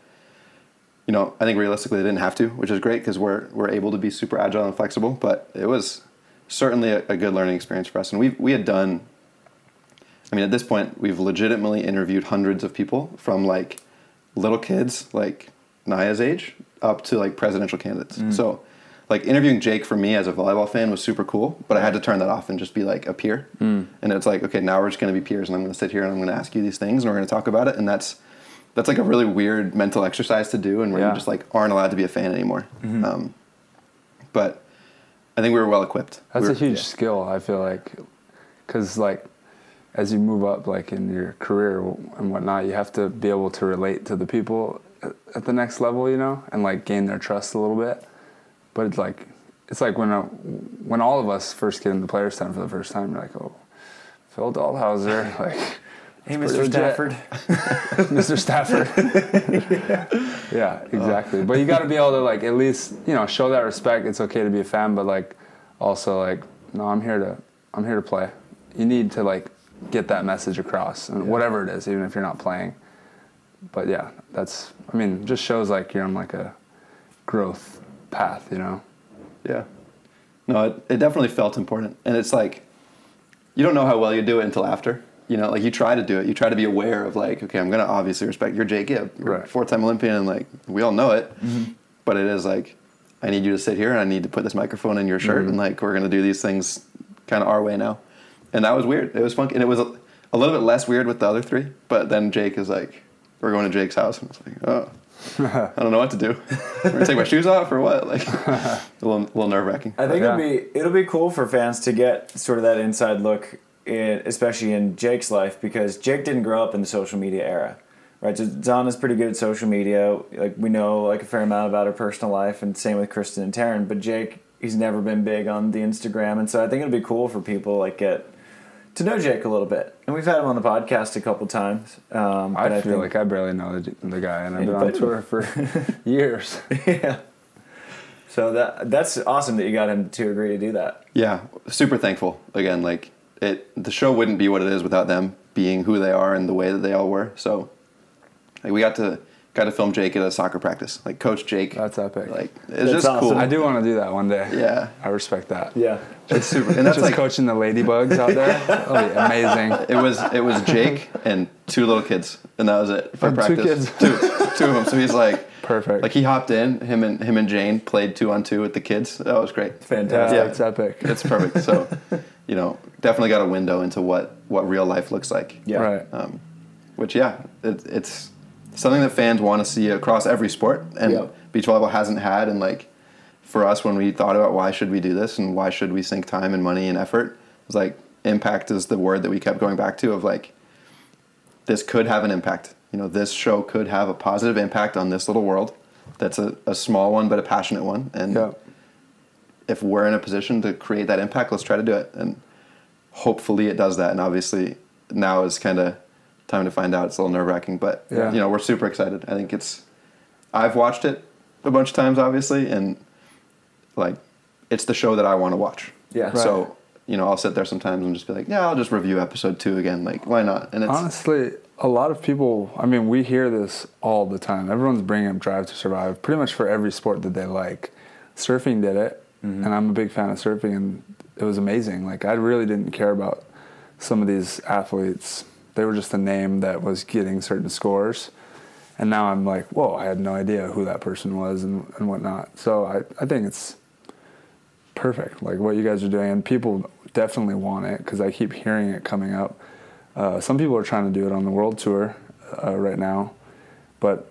you know, I think realistically they didn't have to, which is great because we're we're able to be super agile and flexible. But it was certainly a, a good learning experience for us. And we we had done, I mean, at this point, we've legitimately interviewed hundreds of people from, like, little kids, like Naya's age, up to, like, presidential candidates. Mm. So, like, interviewing Jake for me as a volleyball fan was super cool, but I had to turn that off and just be, like, a peer. Mm. And it's like, okay, now we're just going to be peers, and I'm going to sit here and I'm going to ask you these things, and we're going to talk about it. And that's... that's like a really weird mental exercise to do, and where yeah. you just like aren't allowed to be a fan anymore. Mm-hmm. Um, but I think we were well equipped. That's we were, a huge yeah. skill, I feel like, because like as you move up, like in your career and whatnot, you have to be able to relate to the people at the next level, you know, and like gain their trust a little bit. But it's like it's like when a, when all of us first get into Players' Time for the first time, you're like, oh, Phil Dahlhauser, like. Hey, Mister Stafford. Mister Stafford. yeah. yeah, exactly. But you got to be able to, like, at least, you know, show that respect. It's okay to be a fan, but, like, also, like, no, I'm here to I'm here to play. You need to, like, get that message across, and yeah. whatever it is, even if you're not playing. But, yeah, that's, I mean, just shows, like, you're on, like, a growth path, you know? Yeah. No, it, it definitely felt important. And it's, like, you don't know how well you do it until after. You know, like, you try to do it. You try to be aware of, like, okay, I'm going to obviously respect your Jake Gibb. You're right. Four-time Olympian, and, like, we all know it. Mm-hmm. But it is, like, I need you to sit here, and I need to put this microphone in your shirt, mm-hmm. and, like, we're going to do these things kind of our way now. And that was weird. It was funky. And it was a, a little bit less weird with the other three. But then Jake is like, we're going to Jake's house. And it's like, oh, I don't know what to do. We're going to take my shoes off or what? Like, a little, little nerve-wracking. I think yeah. it'll be it'll be cool for fans to get sort of that inside look, in, especially in Jake's life, because Jake didn't grow up in the social media era, right? So Zana's pretty good at social media. Like, we know, like, a fair amount about her personal life, and same with Kristen and Taryn. But Jake, he's never been big on the Instagram, and so I think it'll be cool for people, like, get to know Jake a little bit. And we've had him on the podcast a couple times. Um, I, but I feel think, like I barely know the, the guy, and I've been on tour for years. Yeah. So that that's awesome that you got him to agree to do that. Yeah, super thankful. Again, like. It, the show wouldn't be what it is without them being who they are and the way that they all were. So, like, we got to got to film Jake at a soccer practice. Like, coach Jake. That's epic. Like, it's just awesome. Cool. I do want to do that one day. Yeah, I respect that. Yeah, it's super. And that's just like coaching the ladybugs out there. That'll be amazing. It was it was Jake and two little kids, and that was it for and practice. Two kids, two, two of them. So he's like. Perfect. Like, he hopped in, him and him and Jane played two on two with the kids. That was great. Fantastic. Yeah, it's epic. It's perfect. So, you know, definitely got a window into what, what real life looks like. Yeah. Right. Um, which, yeah, it, it's something that fans want to see across every sport. And yep. beach volleyball hasn't had. And, like, for us, when we thought about why should we do this and why should we sink time and money and effort, it was like, impact is the word that we kept going back to of, like, this could have an impact. You know, this show could have a positive impact on this little world. That's a, a small one, but a passionate one. And yeah. if we're in a position to create that impact, let's try to do it. And hopefully it does that. And obviously now is kind of time to find out. It's a little nerve wracking, but yeah. you know, we're super excited. I think it's, I've watched it a bunch of times, obviously. And like, it's the show that I want to watch. Yeah. Right. So, you know, I'll sit there sometimes and just be like, yeah, I'll just review episode two again. Like, why not? And it's honestly, a lot of people, I mean, we hear this all the time. Everyone's bringing up Drive to Survive pretty much for every sport that they like. Surfing did it, mm-hmm. and I'm a big fan of surfing, and it was amazing. Like, I really didn't care about some of these athletes. They were just a name that was getting certain scores. And now I'm like, whoa, I had no idea who that person was and, and whatnot. So I, I think it's perfect, like what you guys are doing. And people definitely want it because I keep hearing it coming up. Uh, some people are trying to do it on the world tour uh, right now, but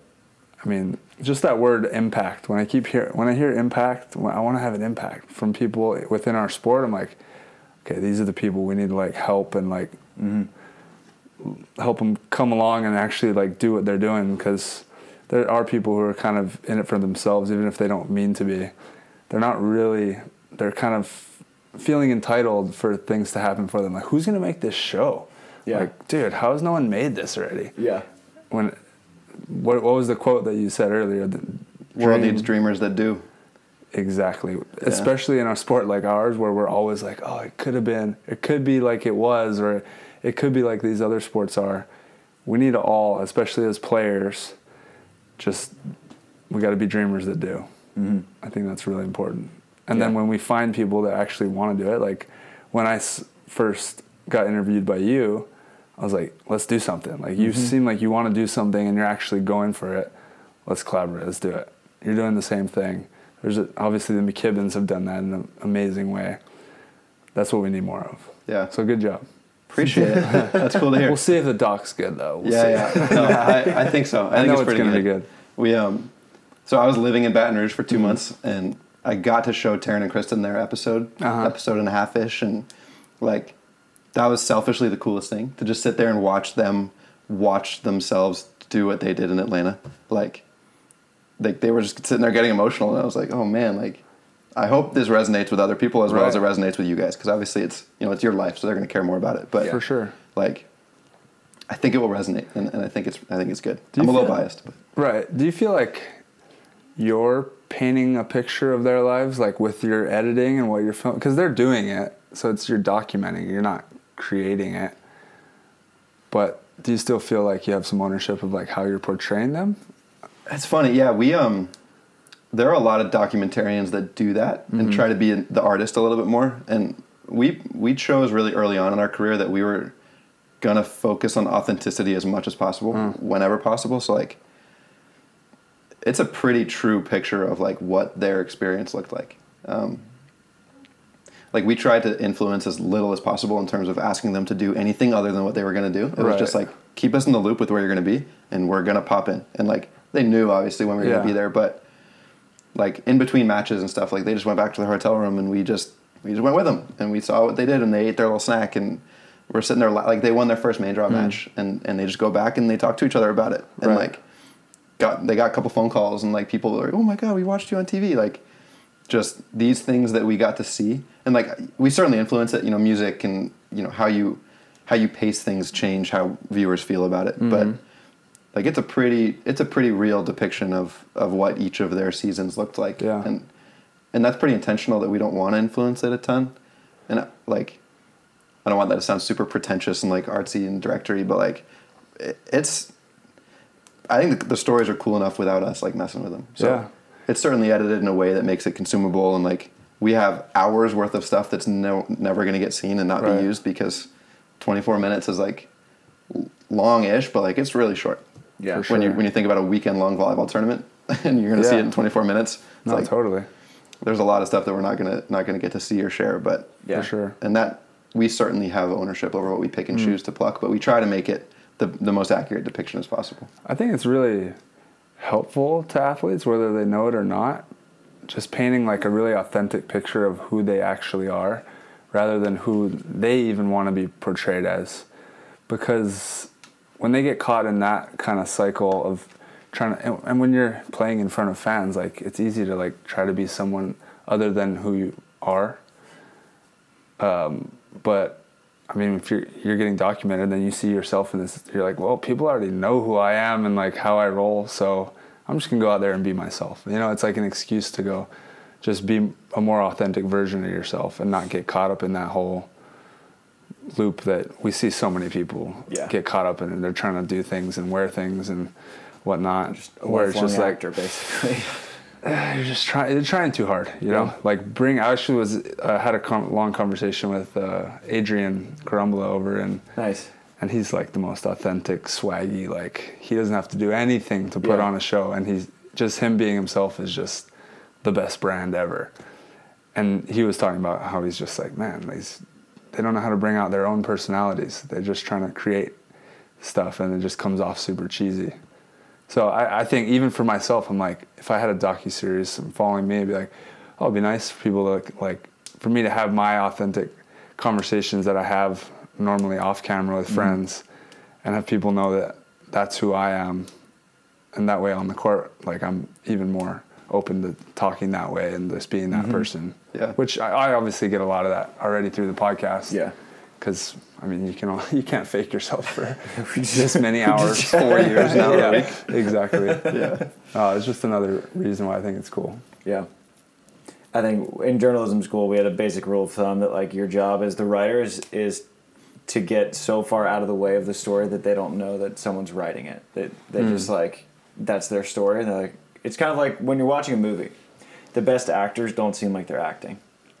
I mean, just that word impact. When I keep hear when I hear impact, when I want to have an impact from people within our sport. I'm like, okay, these are the people we need to like help and like mm, help them come along and actually like do what they're doing, because there are people who are kind of in it for themselves, even if they don't mean to be. They're not really. They're kind of feeling entitled for things to happen for them. Like, who's gonna make this show? Yeah. Like, dude, how has no one made this already? Yeah. When, what, what was the quote that you said earlier? The world dream, needs dreamers that do. Exactly. Yeah. Especially in our sport like ours, where we're always like, oh, it could have been, it could be like it was, or it could be like these other sports are. We need to all, especially as players, just we got to be dreamers that do. Mm-hmm. I think that's really important. And yeah. then when we find people that actually want to do it, like when I s first got interviewed by you, I was like, let's do something. Like you mm-hmm. seem like you want to do something and you're actually going for it. Let's collaborate. Let's do it. You're doing the same thing. There's a, obviously the McKibbins have done that in an amazing way. That's what we need more of. Yeah. So good job. Appreciate it. That's cool to hear. We'll see if the doc's good, though. We'll yeah, see. yeah. No, I, I think so. I, I think know it's, it's going to be good. We um, so I was living in Baton Rouge for two mm-hmm. months, and I got to show Taryn and Kristen their episode, uh-huh. episode and a half ish, and like that was selfishly the coolest thing, to just sit there and watch them watch themselves do what they did in Atlanta. Like, they they were just sitting there getting emotional, and I was like, oh man, like. I hope this resonates with other people as well right. as it resonates with you guys, because obviously it's you know it's your life, so they're going to care more about it. But yeah. for sure, like I think it will resonate, and, and I think it's I think it's good. I'm a little biased, but. Right? Do you feel like you're painting a picture of their lives, like with your editing and what you're filming, because they're doing it, so it's you're documenting, you're not creating it. But do you still feel like you have some ownership of like how you're portraying them? That's funny. Yeah, we um. There are a lot of documentarians that do that mm-hmm. and try to be the artist a little bit more. And we we chose really early on in our career that we were going to focus on authenticity as much as possible, mm. whenever possible. So, like, it's a pretty true picture of, like, what their experience looked like. Um, like, we tried to influence as little as possible in terms of asking them to do anything other than what they were going to do. It right. was just, like, keep us in the loop with where you're going to be, and we're going to pop in. And, like, they knew, obviously, when we were yeah. going to be there, but... like in between matches and stuff, like they just went back to their hotel room, and we just we just went with them, and we saw what they did, and they ate their little snack, and we're sitting there like they won their first main draw mm. match, and and they just go back and they talk to each other about it, and right. like got they got a couple phone calls, and like people were like, oh my god, we watched you on T V, like just these things that we got to see, and like we certainly influence it, you know, music and you know how you how you pace things change how viewers feel about it, mm-hmm. but. Like it's a pretty, it's a pretty real depiction of, of what each of their seasons looked like, yeah. and and that's pretty intentional that we don't want to influence it a ton, and like I don't want that to sound super pretentious and like artsy and directory, but like it, it's, I think the, the stories are cool enough without us like messing with them. So yeah. it's certainly edited in a way that makes it consumable, and like we have hours worth of stuff that's no never going to get seen and not right. be used, because twenty-four minutes is like long-ish, but like it's really short. Yeah, when sure. you when you think about a weekend long volleyball tournament, and you're gonna yeah. see it in twenty-four minutes, it's no, like, totally. There's a lot of stuff that we're not gonna not gonna get to see or share, but yeah, for sure. And that we certainly have ownership over what we pick and mm. choose to pluck, but we try to make it the the most accurate depiction as possible. I think it's really helpful to athletes, whether they know it or not, just painting like a really authentic picture of who they actually are, rather than who they even want to be portrayed as, because. When they get caught in that kind of cycle of trying to, and, and when you're playing in front of fans, like it's easy to like try to be someone other than who you are. Um, but I mean, if you're you're getting documented, then you see yourself in this. You're like, well, people already know who I am and like how I roll, so I'm just gonna go out there and be myself. You know, it's like an excuse to go, just be a more authentic version of yourself and not get caught up in that whole. Loop that we see so many people yeah. get caught up in, and they're trying to do things and wear things and whatnot. Just where it's just like, actor, basically, you're just trying. You're trying too hard, you know. Yeah. Like bring. I actually was uh, had a con long conversation with uh, Adrian Carumbla over, and nice. And he's like the most authentic, swaggy. Like he doesn't have to do anything to put yeah. on a show, and he's just him being himself is just the best brand ever. And he was talking about how he's just like, man, he's. they don't know how to bring out their own personalities. They're just trying to create stuff, and it just comes off super cheesy. So I, I think even for myself, I'm like, if I had a docuseries and following me, it'd be like, oh, it'd be nice for people to, like, like, for me to have my authentic conversations that I have normally off camera with mm-hmm. friends, and have people know that that's who I am. And that way on the court, like, I'm even more open to talking that way and just being that mm-hmm. person. Yeah. Which I, I obviously get a lot of that already through the podcast. Yeah. Because, I mean, you, can all, you can't fake yourself for this many hours, four years now. Yeah, yeah. Exactly. Yeah. Uh, it's just another reason why I think it's cool. Yeah. I think in journalism school, we had a basic rule of thumb that, like, your job as the writer is, is to get so far out of the way of the story that they don't know that someone's writing it. They, they mm. just, like, that's their story. And they're like, it's kind of like when you're watching a movie. The best actors don't seem like they're acting,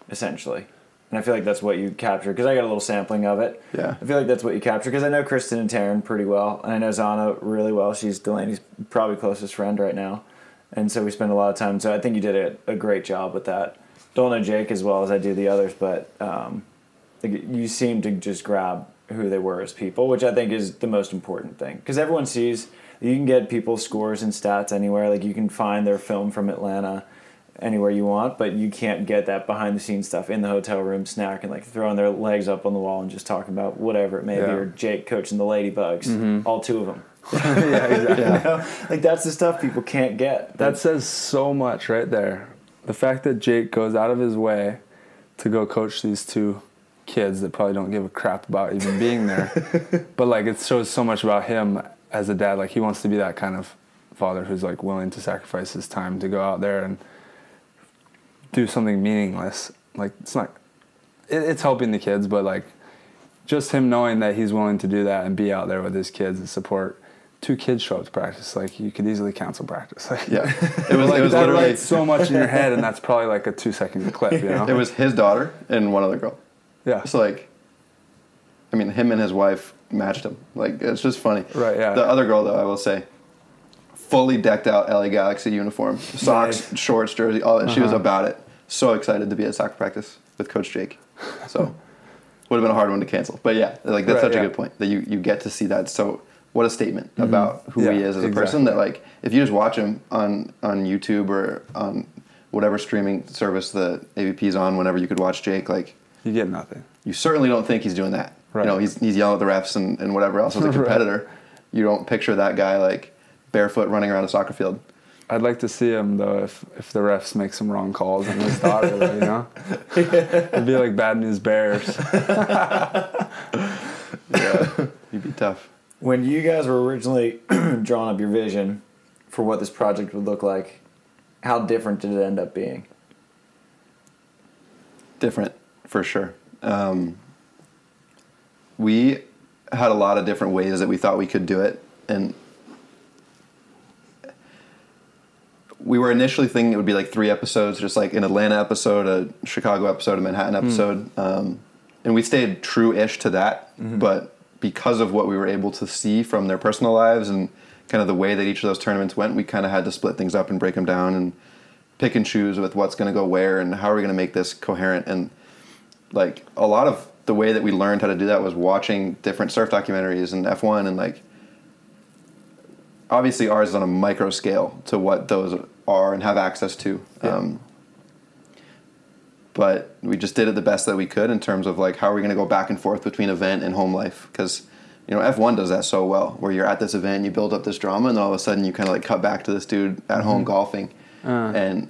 essentially. And I feel like that's what you capture, because I got a little sampling of it. Yeah. I feel like that's what you capture, because I know Kristen and Taryn pretty well, and I know Zana really well. She's Delaney's probably closest friend right now. And so we spend a lot of time. So I think you did a, a great job with that. Don't know Jake as well as I do the others, but um, you seem to just grab who they were as people, which I think is the most important thing. Because everyone sees, you can get people's scores and stats anywhere. Like, you can find their film from Atlanta anywhere you want, but you can't get that behind-the-scenes stuff in the hotel room snack and, like, throwing their legs up on the wall and just talking about whatever it may yeah. be, or Jake coaching the Ladybugs, mm-hmm. all two of them. Yeah, exactly. Yeah. You know? Like, that's the stuff people can't get. That that's, says so much right there. The fact that Jake goes out of his way to go coach these two kids that probably don't give a crap about even being there, but, like, it shows so much about him as a dad. Like, he wants to be that kind of father who's, like, willing to sacrifice his time to go out there and do something meaningless. Like, it's not, it, it's helping the kids, but, like, just him knowing that he's willing to do that and be out there with his kids and support. Two kids show up to practice. Like, you could easily cancel practice. Like, yeah. It was, like, it was that literally so much in your head, and that's probably like a two second clip, you know? It was his daughter and one other girl. Yeah. It's like, I mean, him and his wife matched him. Like, it's just funny. Right, yeah. The other girl, though, I will say, fully decked out L A Galaxy uniform, socks, nice. Shorts, jersey, all that. Uh-huh. She was about it. So excited to be at soccer practice with Coach Jake. So would have been a hard one to cancel. But yeah, like, that's right, such yeah. a good point that you, you get to see that. So what a statement mm-hmm. about who yeah, he is as a exactly. person, that, like, if you just watch him on, on YouTube or on whatever streaming service the A V P's on, whenever you could watch Jake, like, you get nothing. You certainly don't think he's doing that. Right. You know, he's, he's yelling at the refs and, and whatever else as a competitor. Right. You don't picture that guy, like, barefoot running around a soccer field. I'd like to see him, though, if, if the refs make some wrong calls and his daughter, though, you know? It'd be like Bad News Bears. Yeah, you'd be tough. When you guys were originally drawing up your vision for what this project would look like, how different did it end up being? Different, for sure. Um, we had a lot of different ways that we thought we could do it, and we were initially thinking it would be like three episodes, just like an Atlanta episode, a Chicago episode, a Manhattan episode. Mm. Um, and we stayed true-ish to that, mm-hmm. but because of what we were able to see from their personal lives and kind of the way that each of those tournaments went, we kind of had to split things up and break them down and pick and choose with what's going to go where and how are we going to make this coherent. And, like, a lot of the way that we learned how to do that was watching different surf documentaries and F one, and, like, obviously ours is on a micro scale to what those are and have access to. Yeah. Um, but we just did it the best that we could in terms of, like, how are we going to go back and forth between event and home life? Because, you know, F one does that so well, where you're at this event, you build up this drama, and then all of a sudden you kind of, like, cut back to this dude at home mm-hmm. golfing. Uh. And,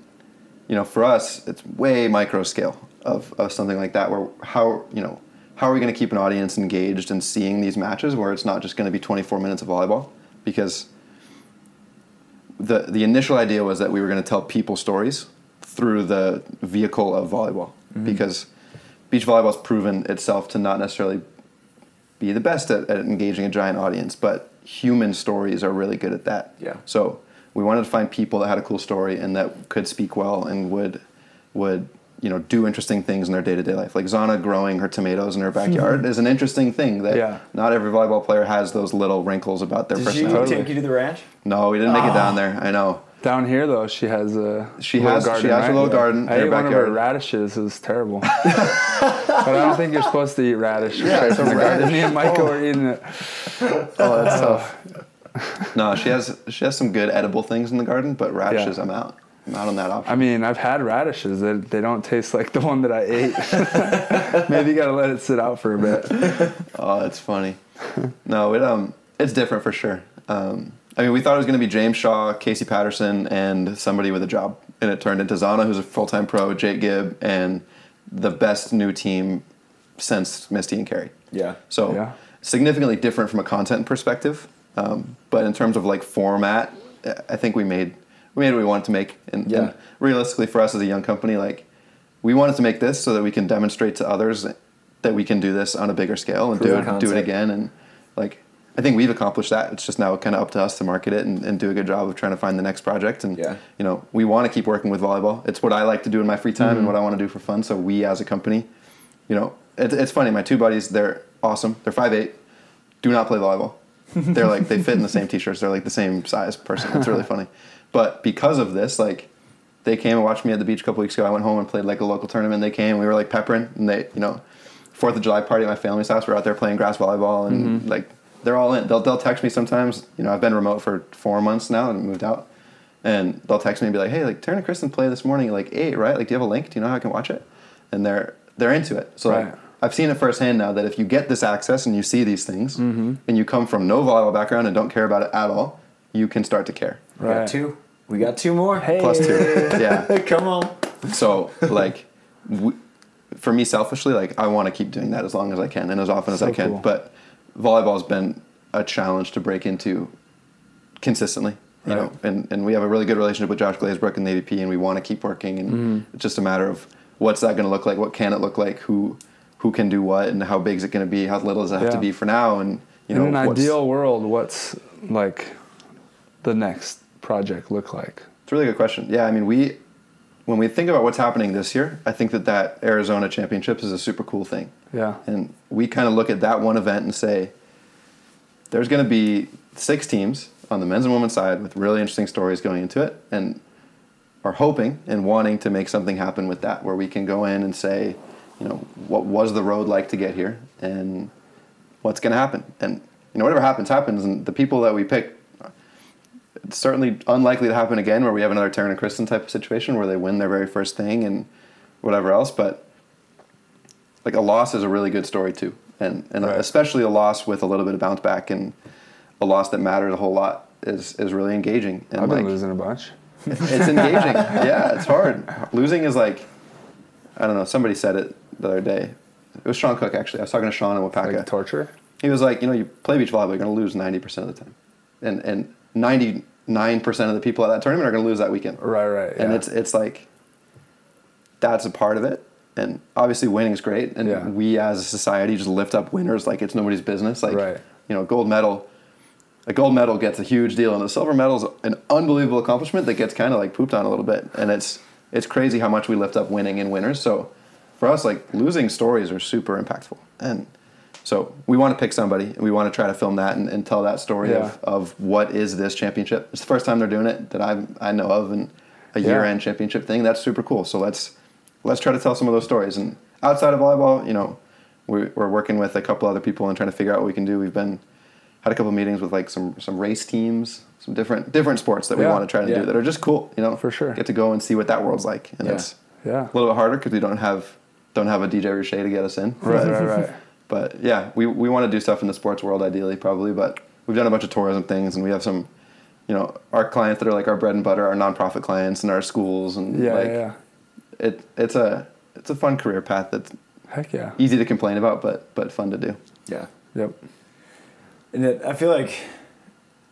you know, for us, it's way micro scale of, of something like that, where how, you know, how are we going to keep an audience engaged in seeing these matches where it's not just going to be twenty-four minutes of volleyball? Because The, the initial idea was that we were going to tell people stories through the vehicle of volleyball, mm-hmm. because beach volleyball's proven itself to not necessarily be the best at, at engaging a giant audience, but human stories are really good at that. Yeah. So we wanted to find people that had a cool story and that could speak well and would would you know do interesting things in their day-to-day life. Like Zana growing her tomatoes in her backyard is an interesting thing that yeah. not every volleyball player has those little wrinkles about their Did personality. Did you take you to the ranch? No, we didn't make oh. it down there. I know. Down here, though, she has a she little has, garden. She has right? a little garden I in her backyard. I ate one of her radishes. It was terrible. But I don't think you're supposed to eat radish. Yeah, it's a radish. Me and Michael were eating it. Oh, that's tough. No, she has she has some good edible things in the garden, but radishes, yeah. I'm out. I'm out on that option. I mean, I've had radishes. They, they don't taste like the one that I ate. Maybe you got to let it sit out for a bit. Oh, that's funny. No, it um, it's different for sure. Um, I mean, we thought it was going to be James Shaw, Casey Patterson, and somebody with a job. And it turned into Zana, who's a full-time pro, Jake Gibb, and the best new team since Misty and Carrie. Yeah. So yeah. significantly different from a content perspective. Um, but in terms of, like, format, I think we made we made what we wanted to make. And, yeah. and realistically, for us as a young company, like, we wanted to make this so that we can demonstrate to others that we can do this on a bigger scale and do it, do it again. And, like... I think we've accomplished that. It's just now kind of up to us to market it and, and do a good job of trying to find the next project. And, yeah. you know, we want to keep working with volleyball. It's what I like to do in my free time mm-hmm. and what I want to do for fun. So we as a company, you know, it, it's funny. My two buddies, they're awesome. They're five eight, do not play volleyball. They're like, they fit in the same t-shirts. They're like the same size person. It's really funny. But because of this, like, they came and watched me at the beach a couple weeks ago. I went home and played like a local tournament. They came, we were like peppering, and they, you know, fourth of July party at my family's house. We're out there playing grass volleyball and mm-hmm. like, they're all in. They'll, they'll text me sometimes. You know, I've been remote for four months now and moved out. And they'll text me and be like, hey, like, Taryn and Kristen play this morning at like eight, right? Like, do you have a link? Do you know how I can watch it? And they're they're into it. So right. like, I've seen it firsthand now that if you get this access and you see these things mm-hmm. and you come from no volleyball background and don't care about it at all, you can start to care. Right. We got two. We got two more. Hey. Plus two. Yeah. Come on. So, like, we, for me selfishly, like, I want to keep doing that as long as I can and as often so as I can. Cool. But... volleyball's been a challenge to break into consistently, you right. know, and, and we have a really good relationship with Josh Glazebrook and the A V P, and we want to keep working, and mm. it's just a matter of what's that going to look like, what can it look like, who who can do what, and how big is it going to be, how little does it have yeah. to be for now, and, you know. In an ideal world, what's, like, the next project look like? It's a really good question. Yeah, I mean, we, when we think about what's happening this year, I think that that Arizona Championships is a super cool thing. Yeah. And we kind of look at that one event and say, there's going to be six teams on the men's and women's side with really interesting stories going into it, and are hoping and wanting to make something happen with that where we can go in and say, you know, what was the road like to get here and what's going to happen? And, you know, whatever happens, happens. And the people that we pick, it's certainly unlikely to happen again where we have another Taryn and Kristen type of situation where they win their very first thing and whatever else, but... like, a loss is a really good story, too. And and right. especially a loss with a little bit of bounce back and a loss that matters a whole lot is, is really engaging. And I've been like, losing a bunch. It's engaging. Yeah, it's hard. Losing is like, I don't know, somebody said it the other day. It was Sean Cook, actually. I was talking to Sean and Wapaka. Like torture? He was like, you know, you play beach volleyball, you're going to lose ninety percent of the time. And and ninety-nine percent of the people at that tournament are going to lose that weekend. Right, right. Yeah. And it's it's like, that's a part of it. And obviously winning is great, and yeah. we as a society just lift up winners like it's nobody's business. Like, right. you know, gold medal, a gold medal gets a huge deal, and a silver medal is an unbelievable accomplishment that gets kind of like pooped on a little bit. And it's it's crazy how much we lift up winning and winners. So for us, like, losing stories are super impactful, and so we want to pick somebody, and we want to try to film that and, and tell that story yeah. of, of what is this championship. It's the first time they're doing it that I I know of, and a yeah. year-end championship thing. That's super cool. So let's. Let's try to tell some of those stories. And outside of volleyball, you know, we, we're working with a couple other people and trying to figure out what we can do. We've been had a couple meetings with like some some race teams, some different different sports that we yeah, want to try to yeah. do that are just cool. You know, for sure. Get to go and see what that world's like, and yeah. it's yeah. a little bit harder because we don't have don't have a D J Roche to get us in. Right, right, right. But yeah, we we want to do stuff in the sports world ideally, probably. But we've done a bunch of tourism things, and we have some, you know, our clients that are like our bread and butter, our nonprofit clients, and our schools, and yeah, like. Yeah. It, it's a it's a fun career path that's heck yeah easy to complain about, but but fun to do. Yeah. Yep. And it, I feel like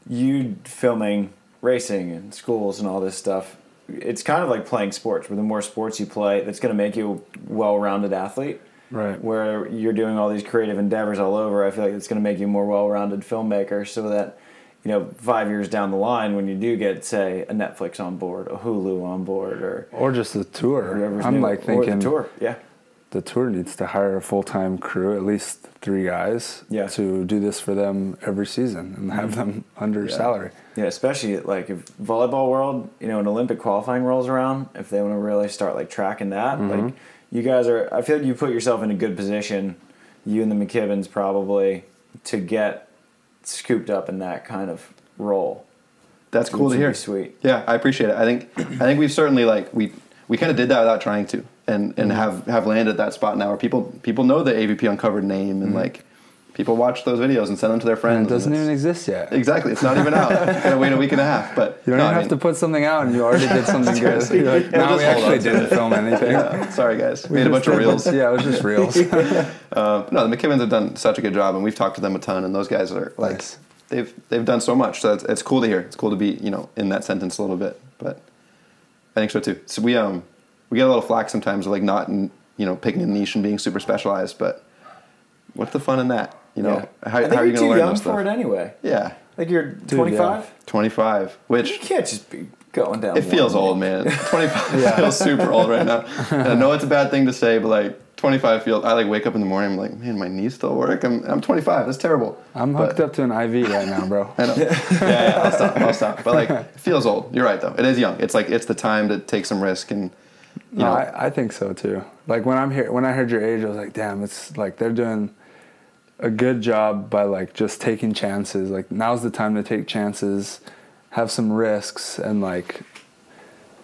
you filming racing and schools and all this stuff, it's kind of like playing sports, where the more sports you play, that's going to make you a well-rounded athlete. Right. Where you're doing all these creative endeavors all over, I feel like it's going to make you a more well-rounded filmmaker, so that, you know, five years down the line, when you do get, say, a Netflix on board, a Hulu on board, or or just a tour. I'm new, like thinking, or the tour, yeah. the tour needs to hire a full-time crew, at least three guys, yeah. to do this for them every season and have them under yeah. salary. Yeah, especially like if volleyball world, you know, an Olympic qualifying rolls around, if they want to really start like tracking that, mm-hmm. like you guys are, I feel like you put yourself in a good position, you and the McKibbins probably, to get scooped up in that kind of role. That's cool to hear. Sweet. Yeah, I appreciate it. I think I think we've certainly like we we kind of did that without trying to, and and mm-hmm. have, have landed that spot now where people people know the A V P Uncovered name, and mm-hmm. like people watch those videos and send them to their friends. And it doesn't and even exist yet. Exactly, it's not even out. Gotta wait a week and a half. But you don't no, even I have mean, to put something out, and you already did something good. Like, yeah, no, we actually didn't film anything. Yeah, sorry guys, we made a bunch of reels. Yeah, it was just reels. uh, no, the McKibbins have done such a good job, and we've talked to them a ton, and those guys are like. Nice. They've they've done so much, so it's, it's cool to hear. It's cool to be, you know, in that sentence a little bit, but I think so too. So we um we get a little flack sometimes, of like not in, you know picking a niche and being super specialized, but what's the fun in that? You know, yeah. how, I think how are you going to learn this stuff? You're too young for it anyway. Yeah, like you're twenty-five. Yeah. twenty-five, which you can't just be going down. It feels minute. old, man. twenty-five yeah. feels super old right now. And I know it's a bad thing to say, but like. twenty-five feels. I like wake up in the morning. I'm like, man, my knees still work. I'm I'm twenty-five. That's terrible. I'm but, hooked up to an I V right now, bro. I know. Yeah, yeah, I'll stop. I'll stop. But like, it feels old. You're right though. It is young. It's like it's the time to take some risk and. You no, know. I, I think so too. Like when I'm here, when I heard your age, I was like, damn, it's like they're doing a good job by like just taking chances. Like now's the time to take chances, have some risks, and like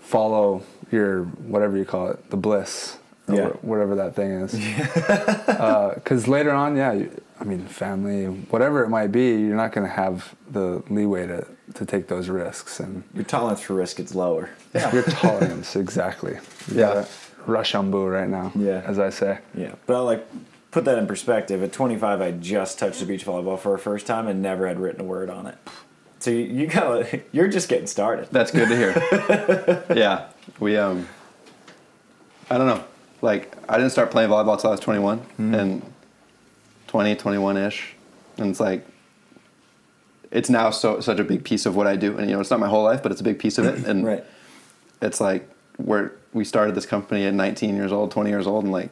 follow your whatever you call it, the bliss. Or yeah. whatever that thing is. Because yeah. uh, later on, yeah, you, I mean, family, whatever it might be, you're not going to have the leeway to, to take those risks. And your tolerance for risk gets lower. Yeah. Your tolerance, exactly. You yeah. Rochambeau right now, yeah. as I say. Yeah. But I'll like, put that in perspective. At twenty-five, I just touched the beach volleyball for the first time and never had written a word on it. So you, you gotta, you're just getting started. That's good to hear. yeah. We, um, I don't know. Like, I didn't start playing volleyball until I was twenty-one, mm-hmm. and twenty, twenty-one-ish, and it's like, it's now so such a big piece of what I do, and you know, it's not my whole life, but it's a big piece of it, and right. it's like, we're, we started this company at nineteen years old, twenty years old, and like,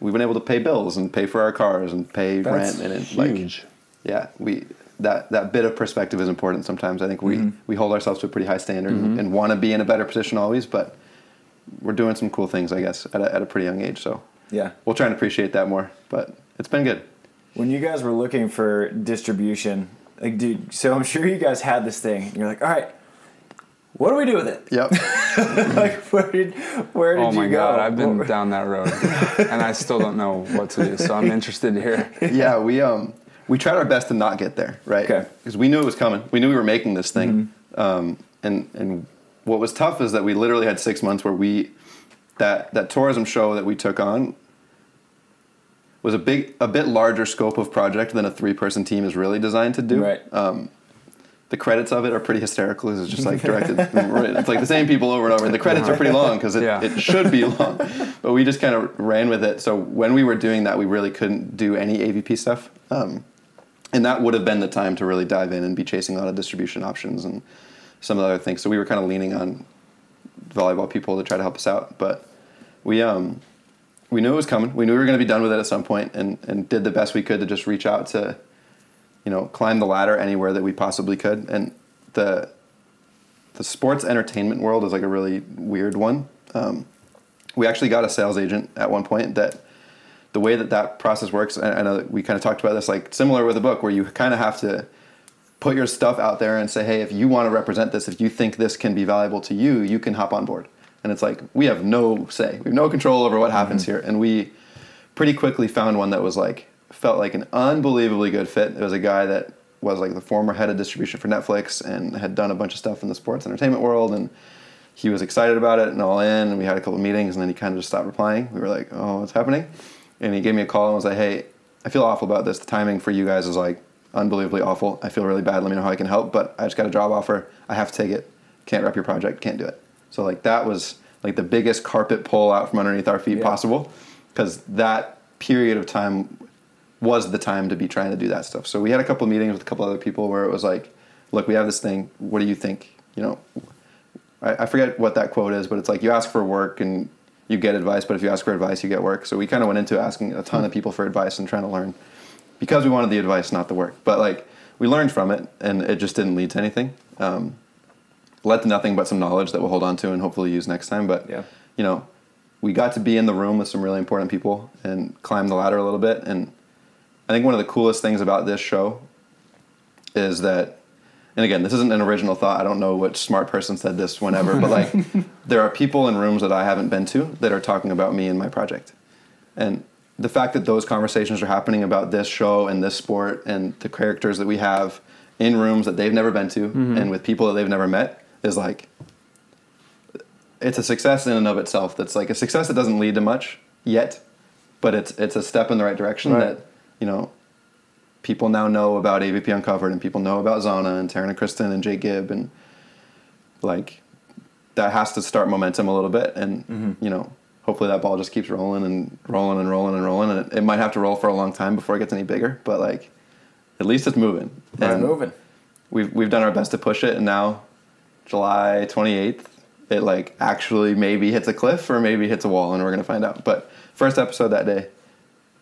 we've been able to pay bills, and pay for our cars, and pay That's rent, and it's huge. Like, yeah, we, that, that bit of perspective is important sometimes. I think we, mm-hmm. we hold ourselves to a pretty high standard, mm-hmm. and, and want to be in a better position always, but... we're doing some cool things, I guess, at a, at a pretty young age. So yeah, we'll try and appreciate that more. But it's been good. When you guys were looking for distribution, like, dude, so I'm sure you guys had this thing. And you're like, all right, what do we do with it? Yep. like, where did where did oh you go? Oh my God, I've been down that road, and I still don't know what to do. So I'm interested to hear. Yeah, we um we tried our best to not get there, right? Okay. Because we knew it was coming. We knew we were making this thing, mm-hmm. um and and. What was tough is that we literally had six months where we, that, that tourism show that we took on was a big, a bit larger scope of project than a three-person team is really designed to do. Right. Um, the credits of it are pretty hysterical. It's just like directed, it's like the same people over and over. And the credits are pretty long because it, yeah. it should be long. But we just kind of ran with it. So when we were doing that, we really couldn't do any A V P stuff. Um, and that would have been the time to really dive in and be chasing a lot of distribution options and some of the other things. So we were kind of leaning on volleyball people to try to help us out. But we um, we knew it was coming. We knew we were going to be done with it at some point, and, and did the best we could to just reach out to, you know, climb the ladder anywhere that we possibly could. And the the sports entertainment world is like a really weird one. Um, we actually got a sales agent at one point that the way that that process works, I, I know that we kind of talked about this, like similar with a book where you kind of have to put your stuff out there and say, hey, if you want to represent this, if you think this can be valuable to you, you can hop on board. And it's like, we have no say. We have no control over what happens mm-hmm. here. And we pretty quickly found one that was like, felt like an unbelievably good fit. It was a guy that was like the former head of distribution for Netflix and had done a bunch of stuff in the sports entertainment world. And he was excited about it and all in. And we had a couple of meetings and then he kind of just stopped replying. We were like, oh, what's happening? And he gave me a call and was like, hey, I feel awful about this. The timing for you guys is like, unbelievably awful. I feel really bad. Let me know how I can help, but I just got a job offer. I have to take it. Can't rep your project. Can't do it. So like that was like the biggest carpet pull out from underneath our feet yeah. possible, because that period of time was the time to be trying to do that stuff. So we had a couple of meetings with a couple other people where it was like, look, we have this thing. What do you think? You know, I, I forget what that quote is, but it's like you ask for work and you get advice, but if you ask for advice, you get work. So we kind of went into asking a ton of people for advice and trying to learn, because we wanted the advice, not the work. But like, we learned from it, and it just didn't lead to anything. Um, led to nothing but some knowledge that we'll hold on to and hopefully use next time. But yeah, you know, we got to be in the room with some really important people and climb the ladder a little bit. And I think one of the coolest things about this show is that, and again, this isn't an original thought. I don't know which smart person said this whenever, but like, there are people in rooms that I haven't been to that are talking about me and my project. And the fact that those conversations are happening about this show and this sport and the characters that we have in rooms that they've never been to, mm-hmm. and with people that they've never met, is like, it's a success in and of itself. That's like a success that doesn't lead to much yet, but it's it's a step in the right direction, right. That, you know, people now know about A V P Uncovered, and people know about Zana and Taryn and Kristen and Jake Gibb, and like, that has to start momentum a little bit. And mm-hmm. you know, hopefully that ball just keeps rolling and rolling and rolling and rolling, and it, it might have to roll for a long time before it gets any bigger, but like, at least it's moving. Right. And moving. We've we've done our best to push it, and now July twenty-eighth, it like actually maybe hits a cliff or maybe hits a wall, and we're gonna find out. But first episode that day,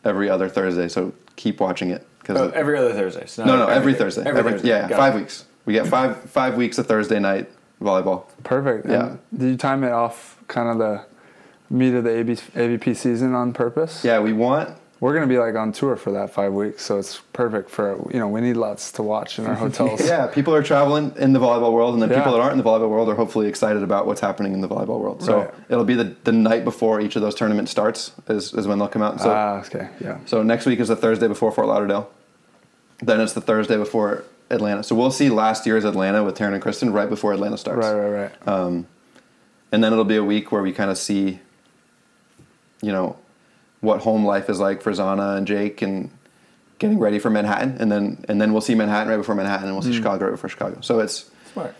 every other Thursday, so keep watching it. Oh, every other Thursday. So no, no, every, every Thursday. Every, every Thursday. Yeah, yeah. Five it. weeks. We get five five weeks of Thursday night volleyball. Perfect. Yeah. And did you time it off kind of the meat of the A V P season on purpose? Yeah, we want. We're going to be like on tour for that five weeks, so it's perfect for, you know, we need lots to watch in our hotels. Yeah, people are traveling in the volleyball world, and the yeah. people that aren't in the volleyball world are hopefully excited about what's happening in the volleyball world. So right. it'll be the, the night before each of those tournaments starts is, is when they'll come out. So, ah, okay, yeah. So next week is the Thursday before Fort Lauderdale. Then it's the Thursday before Atlanta. So we'll see last year's Atlanta with Taryn and Kristen right before Atlanta starts. Right, right, right. Um, and then it'll be a week where we kind of see, you know, what home life is like for Zana and Jake, and getting ready for Manhattan, and then and then we'll see Manhattan right before Manhattan, and we'll see mm. Chicago right before Chicago. So it's smart.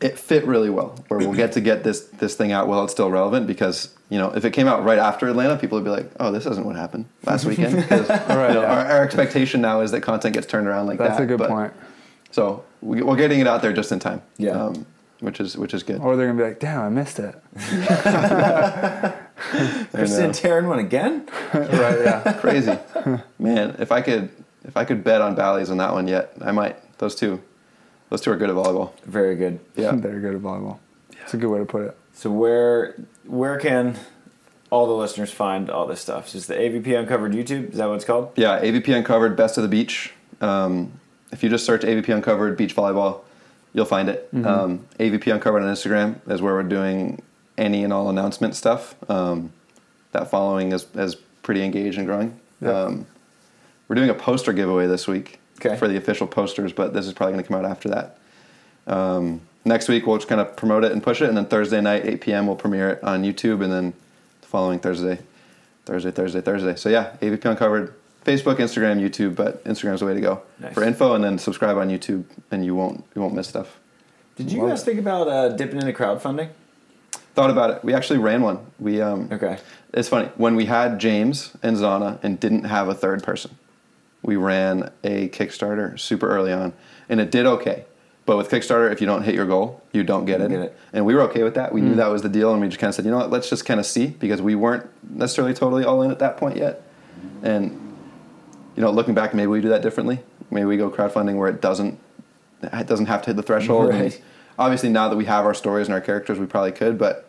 It fit really well, where we'll get to get this this thing out while it's still relevant, because you know, if it came out right after Atlanta, people would be like, oh, this isn't what happened last weekend. Right, you know, yeah. our, our expectation now is that content gets turned around like that's that. That's a good but, point. So we, we're getting it out there just in time. Yeah. Um, Which is which is good. Or they're gonna be like, damn, I missed it. Kristen and Taryn won again? Right, yeah. Crazy. Man, if I could if I could bet on Bally's on that one yet, I might. Those two. Those two are good at volleyball. Very good. Yeah. They're good at volleyball. Yeah. It's a good way to put it. So where where can all the listeners find all this stuff? So it's the A V P Uncovered YouTube, is that what it's called? Yeah, A V P Uncovered Best of the Beach. Um, if you just search A V P Uncovered Beach Volleyball, you'll find it. Mm-hmm. um, A V P Uncovered on Instagram is where we're doing any and all announcement stuff. Um, that following is, is pretty engaged and growing. Yep. Um, we're doing a poster giveaway this week okay. for the official posters, but this is probably going to come out after that. Um, next week, we'll just kind of promote it and push it, and then Thursday night, eight p m, we'll premiere it on YouTube, and then the following Thursday, Thursday, Thursday, Thursday. So yeah, A V P Uncovered. Facebook, Instagram, YouTube, but Instagram's the way to go nice. For info, and then subscribe on YouTube, and you won't you won't miss stuff. Did you Love guys it. think about uh, dipping into crowdfunding? Thought about it. We actually ran one. We um, okay. It's funny, when we had James and Zana and didn't have a third person, we ran a Kickstarter super early on, and it did okay. But with Kickstarter, if you don't hit your goal, you don't get, it. get it. And we were okay with that. We mm-hmm. knew that was the deal, and we just kind of said, you know what, let's just kind of see, because we weren't necessarily totally all in at that point yet, and. You know, looking back, maybe we do that differently. Maybe we go crowdfunding where it doesn't it doesn't have to hit the threshold. Right. And obviously, now that we have our stories and our characters, we probably could, but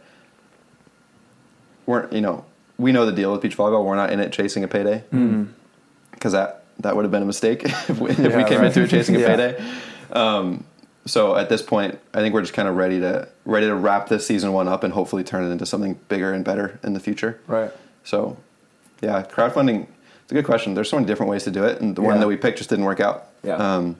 we're you know we know the deal with beach volleyball. We're not in it chasing a payday, because mm-hmm. that that would have been a mistake if we, if yeah, we came right. into it chasing a yeah. payday. Um, so at this point, I think we're just kind of ready to ready to wrap this season one up and hopefully turn it into something bigger and better in the future. Right. So, yeah, crowdfunding. It's a good question. There's so many different ways to do it, and the yeah. one that we picked just didn't work out. Yeah. Um,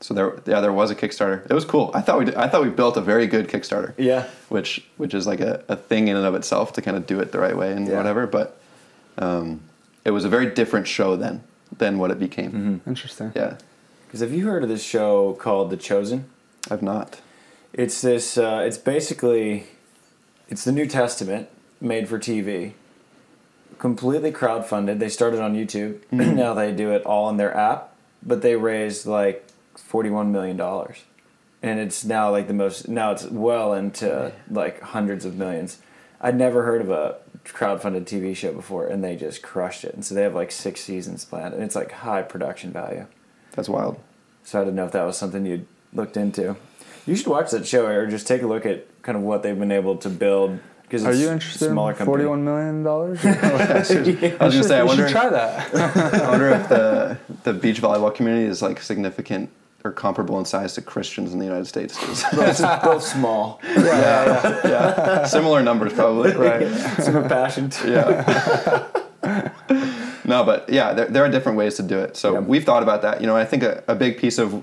so there, yeah, there was a Kickstarter. It was cool. I thought we, did, I thought we built a very good Kickstarter. Yeah. Which, which is like a, a thing in and of itself to kind of do it the right way and yeah. whatever. But um, it was a very different show then than what it became. Mm-hmm. Interesting. Yeah. Because have you heard of this show called The Chosen? I've not. It's this. Uh, it's basically, it's the New Testament made for T V. Completely crowdfunded. They started on YouTube. Mm-hmm. Now they do it all in their app, but they raised like forty-one million dollars. And it's now like the most, now it's well into like hundreds of millions. I'd never heard of a crowdfunded T V show before, and they just crushed it. And so they have like six seasons planned, and it's like high production value. That's wild. So I didn't know if that was something you'd looked into. You should watch that show, or just take a look at kind of what they've been able to build. Are you interested in forty-one million dollars? I, should, yeah. I was going to say, I wonder if, try that. I wonder if the, the beach volleyball community is like significant or comparable in size to Christians in the United States. Both, both small. Yeah, yeah, yeah. yeah. Similar numbers probably. Right. Super passionate. Yeah. No, but yeah, there, there are different ways to do it. So yeah. we've thought about that. You know, I think a, a big piece of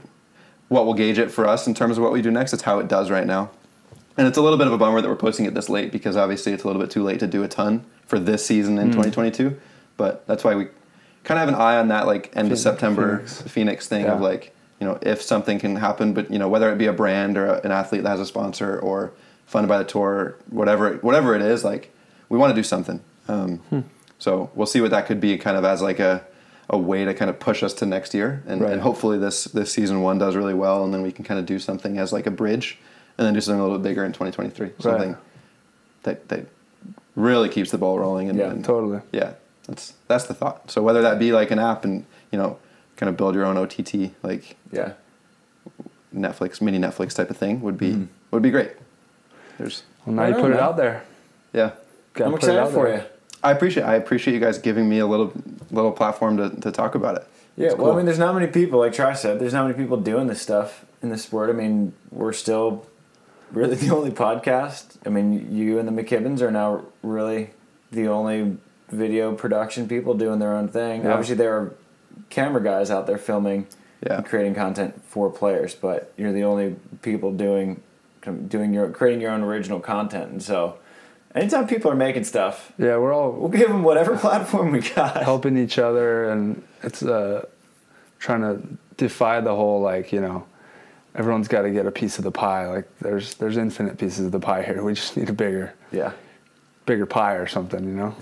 what will gauge it for us in terms of what we do next is how it does right now. And it's a little bit of a bummer that we're posting it this late, because obviously it's a little bit too late to do a ton for this season in mm. twenty twenty-two. But that's why we kind of have an eye on that, like, end Phoenix, of September Phoenix, Phoenix thing yeah. of, like, you know, if something can happen. But, you know, whether it be a brand or a, an athlete that has a sponsor or funded by the tour, whatever, whatever it is, like, we want to do something. Um, hmm. So we'll see what that could be kind of as, like, a, a way to kind of push us to next year. And, right. and hopefully this, this season one does really well, and then we can kind of do something as, like, a bridge. And then do something a little bit bigger in twenty twenty-three. Something right. that that really keeps the ball rolling. And, yeah, and, totally. Yeah, that's that's the thought. So whether that be like an app and, you know, kind of build your own O T T, like yeah, Netflix, mini Netflix type of thing would be mm. would be great. There's well, now you put know, it man. out there. Yeah, Gotta I'm excited for there. you. I appreciate I appreciate you guys giving me a little little platform to to talk about it. Yeah, it's well, cool. I mean, there's not many people, like Troy said. There's not many people doing this stuff in this sport. I mean, we're still. Really the only podcast. I mean, you and the McKibbins are now really the only video production people doing their own thing. Yeah. Obviously, there are camera guys out there filming yeah. and creating content for players, but you're the only people doing doing your creating your own original content. And so, anytime people are making stuff, yeah, we're all we'll give them whatever platform we got, helping each other, and it's uh, trying to defy the whole, like, you know. Everyone's got to get a piece of the pie. Like, there's there's infinite pieces of the pie here. We just need a bigger yeah, bigger pie or something, you know?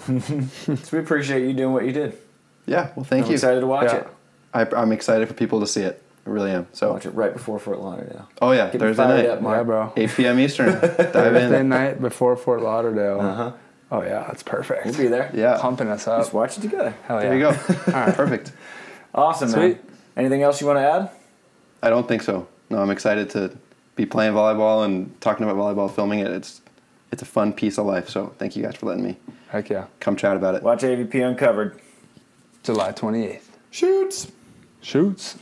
So we appreciate you doing what you did. Yeah, well, thank I'm you. I'm excited to watch yeah. it. I, I'm excited for people to see it. I really am. So watch it right before Fort Lauderdale. Oh, yeah, get Thursday night. Up, yeah, bro. eight P M Eastern. Dive Thursday in. night before Fort Lauderdale. Uh-huh. Oh, yeah, that's perfect. We'll be there. Yeah. Pumping us up. Just watch it together. Hell yeah. There you go. All right. Perfect. Awesome, Sweet. man. Anything else you want to add? I don't think so. No, I'm excited to be playing volleyball and talking about volleyball, filming it. It's it's a fun piece of life, so thank you guys for letting me Heck yeah. come chat about it. Watch A V P Uncovered. July twenty-eighth. Shoots. Shoots.